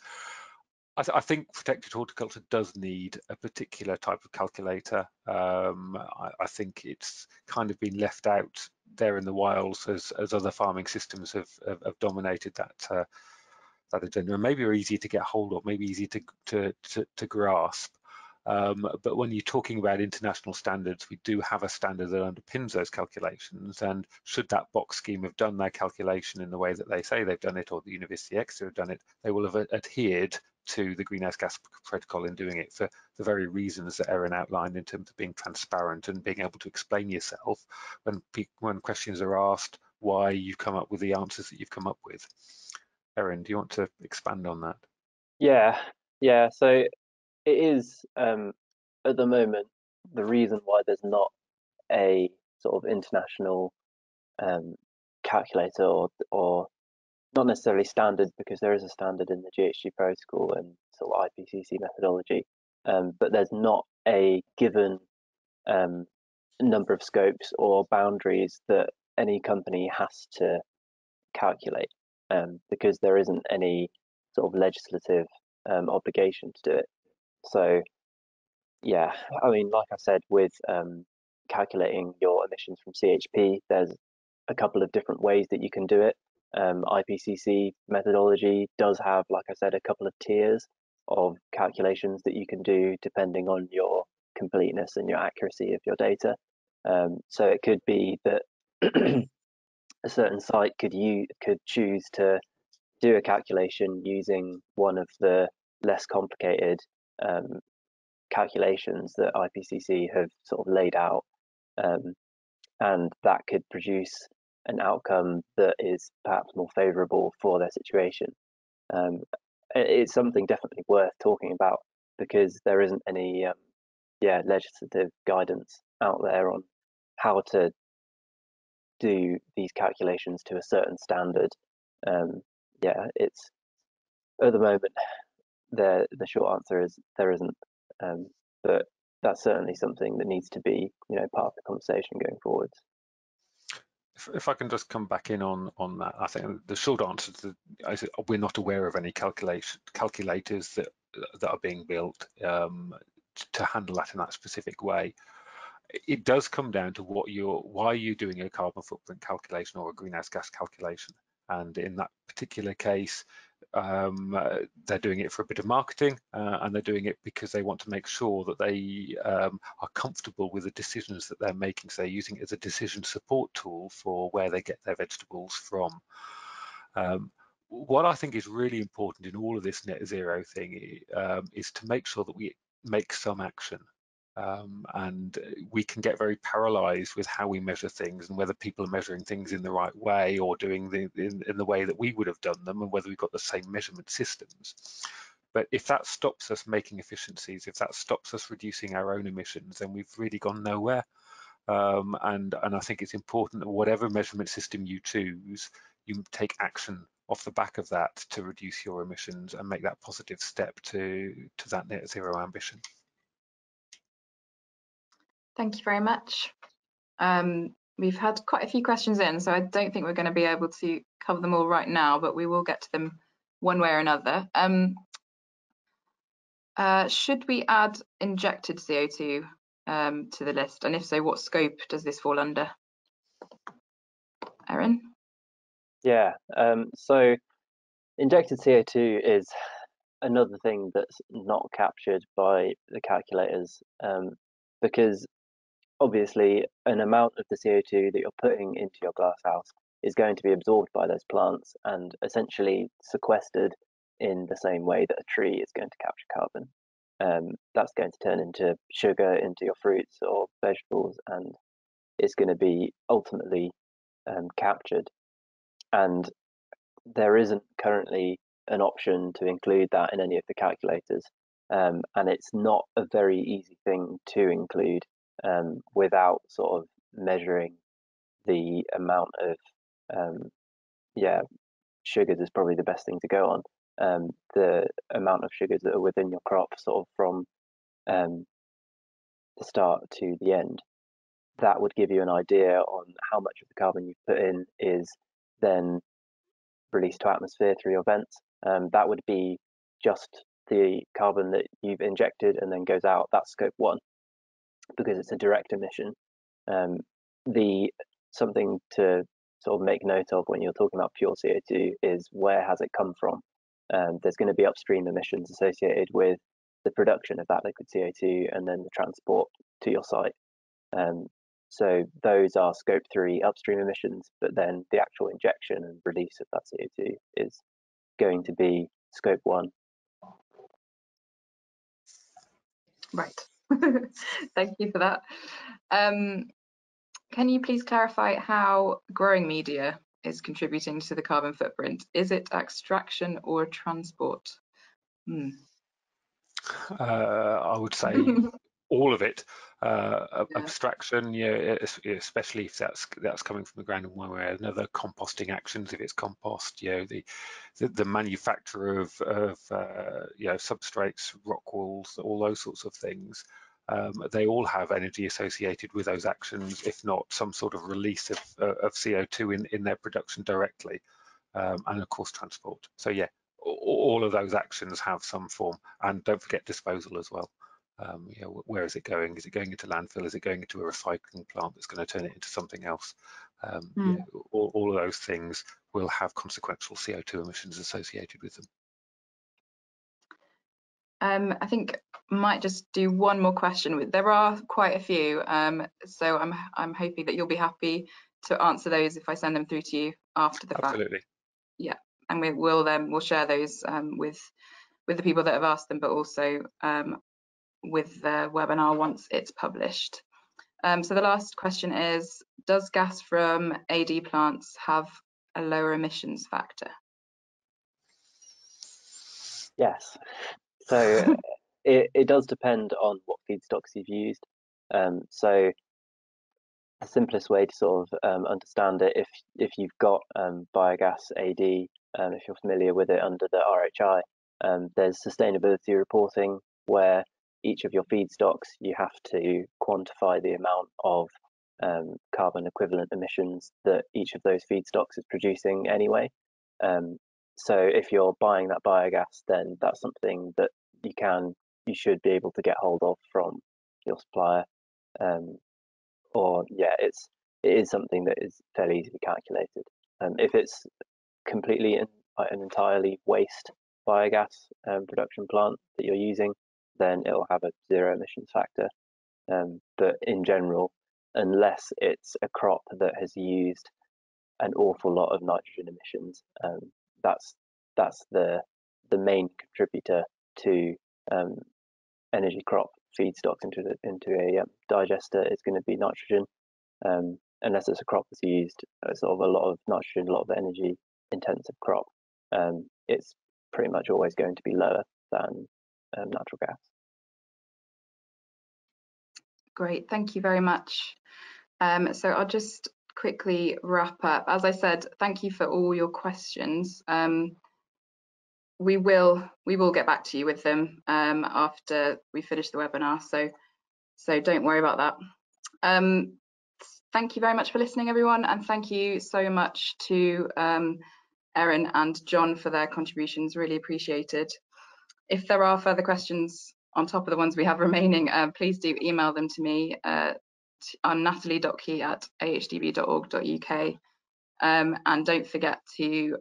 I think protected horticulture does need a particular type of calculator. I think it's kind of been left out there in the wilds as other farming systems have dominated that that agenda, and maybe are easy to get hold of, maybe easy to grasp. But when you're talking about international standards, we do have a standard that underpins those calculations, and should that box scheme have done their calculation in the way that they say they've done it, or the University of Exeter have done it, they will have adhered to the Greenhouse Gas Protocol in doing it for the very reasons that Eirinn outlined in terms of being transparent and being able to explain yourself when questions are asked why you've come up with the answers that you've come up with. Eirinn, do you want to expand on that? Yeah, so it is at the moment the reason why there's not a sort of international calculator or not necessarily standard, because there is a standard in the GHG protocol and sort of IPCC methodology, but there's not a given number of scopes or boundaries that any company has to calculate, because there isn't any sort of legislative obligation to do it. So yeah, I mean, like I said, with calculating your emissions from CHP, there's a couple of different ways that you can do it. IPCC methodology does have, like I said, a couple of tiers of calculations that you can do depending on your completeness and your accuracy of your data. So it could be that a certain site could choose to do a calculation using one of the less complicated calculations that IPCC have sort of laid out, and that could produce an outcome that is perhaps more favourable for their situation. It's something definitely worth talking about, because there isn't any legislative guidance out there on how to do these calculations to a certain standard. It's at the moment the short answer is there isn't, but that's certainly something that needs to be, you know, part of the conversation going forward. If I can just come back in on that, I think the short answer to is we're not aware of any calculators that are being built to handle that in that specific way. It does come down to why you're doing a carbon footprint calculation or a greenhouse gas calculation, and in that particular case, they're doing it for a bit of marketing, and they're doing it because they want to make sure that they are comfortable with the decisions that they're making. So they're using it as a decision support tool for where they get their vegetables from. What I think is really important in all of this net zero thing is to make sure that we make some action. And we can get very paralysed with how we measure things and whether people are measuring things in the right way or doing in the way that we would have done them, and whether we've got the same measurement systems. But if that stops us making efficiencies, if that stops us reducing our own emissions, then we've really gone nowhere. And I think it's important that whatever measurement system you choose, you take action off the back of that to reduce your emissions and make that positive step to that net zero ambition. Thank you very much. We've had quite a few questions in, so I don't think we're going to be able to cover them all right now, but we will get to them one way or another. Should we add injected CO2 to the list? And if so, what scope does this fall under? Eirinn? Yeah, so injected CO2 is another thing that's not captured by the calculators because obviously an amount of the CO2 that you're putting into your glasshouse is going to be absorbed by those plants and essentially sequestered in the same way that a tree is going to capture carbon. That's going to turn into sugar, into your fruits or vegetables, and it's going to be ultimately captured. And there isn't currently an option to include that in any of the calculators, and it's not a very easy thing to include without sort of measuring the amount of sugars is probably the best thing to go on, the amount of sugars that are within your crop sort of from the start to the end. That would give you an idea on how much of the carbon you've put in is then released to atmosphere through your vents. That would be just the carbon that you've injected and then goes out. That's scope one, because it's a direct emission. Something to sort of make note of when you're talking about pure CO2 is where has it come from? There's going to be upstream emissions associated with the production of that liquid CO2 and then the transport to your site. So those are scope three upstream emissions, but then the actual injection and release of that CO2 is going to be scope one. Right. Thank you for that. Can you please clarify how growing media is contributing to the carbon footprint? Is it extraction or transport? I would say all of it. Abstraction, especially if that's coming from the ground in one way or another. Composting actions, if it's compost, the manufacture of substrates, rock walls, all those sorts of things. They all have energy associated with those actions, if not some sort of release of CO2 in their production directly, and of course transport. So yeah, all of those actions have some form, and don't forget disposal as well. Where is it going? Is it going into landfill? Is it going into a recycling plant that's going to turn it into something else? All of those things will have consequential CO2 emissions associated with them. I think I might just do one more question. There are quite a few, so I'm hoping that you'll be happy to answer those if I send them through to you after the fact. Absolutely. Yeah, and we'll share those with the people that have asked them, but also with the webinar once it's published. So the last question is, does gas from AD plants have a lower emissions factor? Yes. So it does depend on what feedstocks you've used. So the simplest way to sort of understand it, if you've got biogas AD, if you're familiar with it under the RHI, there's sustainability reporting where each of your feedstocks, you have to quantify the amount of carbon equivalent emissions that each of those feedstocks is producing anyway. So if you're buying that biogas, then that's something that you should be able to get hold of from your supplier. It is something that is fairly easily calculated. If it's completely an entirely waste biogas production plant that you're using, then it'll have a zero emissions factor. But in general, unless it's a crop that has used an awful lot of nitrogen emissions, that's the main contributor to energy crop feedstocks into a digester is going to be nitrogen, unless it's a crop that's used sort of a lot of nitrogen, a lot of energy intensive crop. It's pretty much always going to be lower than natural gas. Great, thank you very much. So I'll just quickly wrap up. As I said, thank you for all your questions. We will get back to you with them after we finish the webinar, so don't worry about that. Thank you very much for listening, everyone, and thank you so much to Eirinn and Jon for their contributions, really appreciated. If there are further questions on top of the ones we have remaining, please do email them to me on natalie.key@ahdb.org.uk, and don't forget to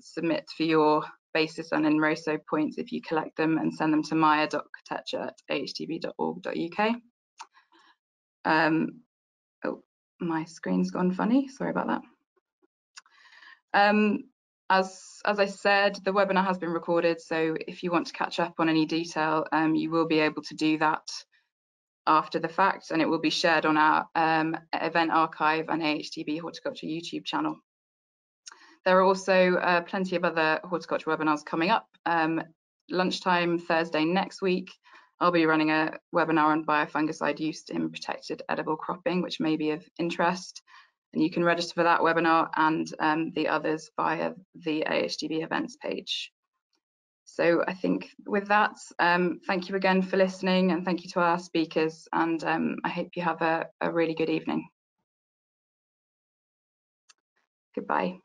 submit for your BASIS and Enroso points if you collect them, and send them to maya.kotecha@ahdb.org.uk. Oh, my screen's gone funny, sorry about that. As I said, the webinar has been recorded, so if you want to catch up on any detail, you will be able to do that after the fact, and it will be shared on our event archive and AHDB Horticulture YouTube channel. There are also plenty of other horticulture webinars coming up. Lunchtime Thursday next week, I'll be running a webinar on biofungicide use in protected edible cropping, which may be of interest. And you can register for that webinar and the others via the AHDB events page. So I think with that, thank you again for listening, and thank you to our speakers, and I hope you have a really good evening. Goodbye.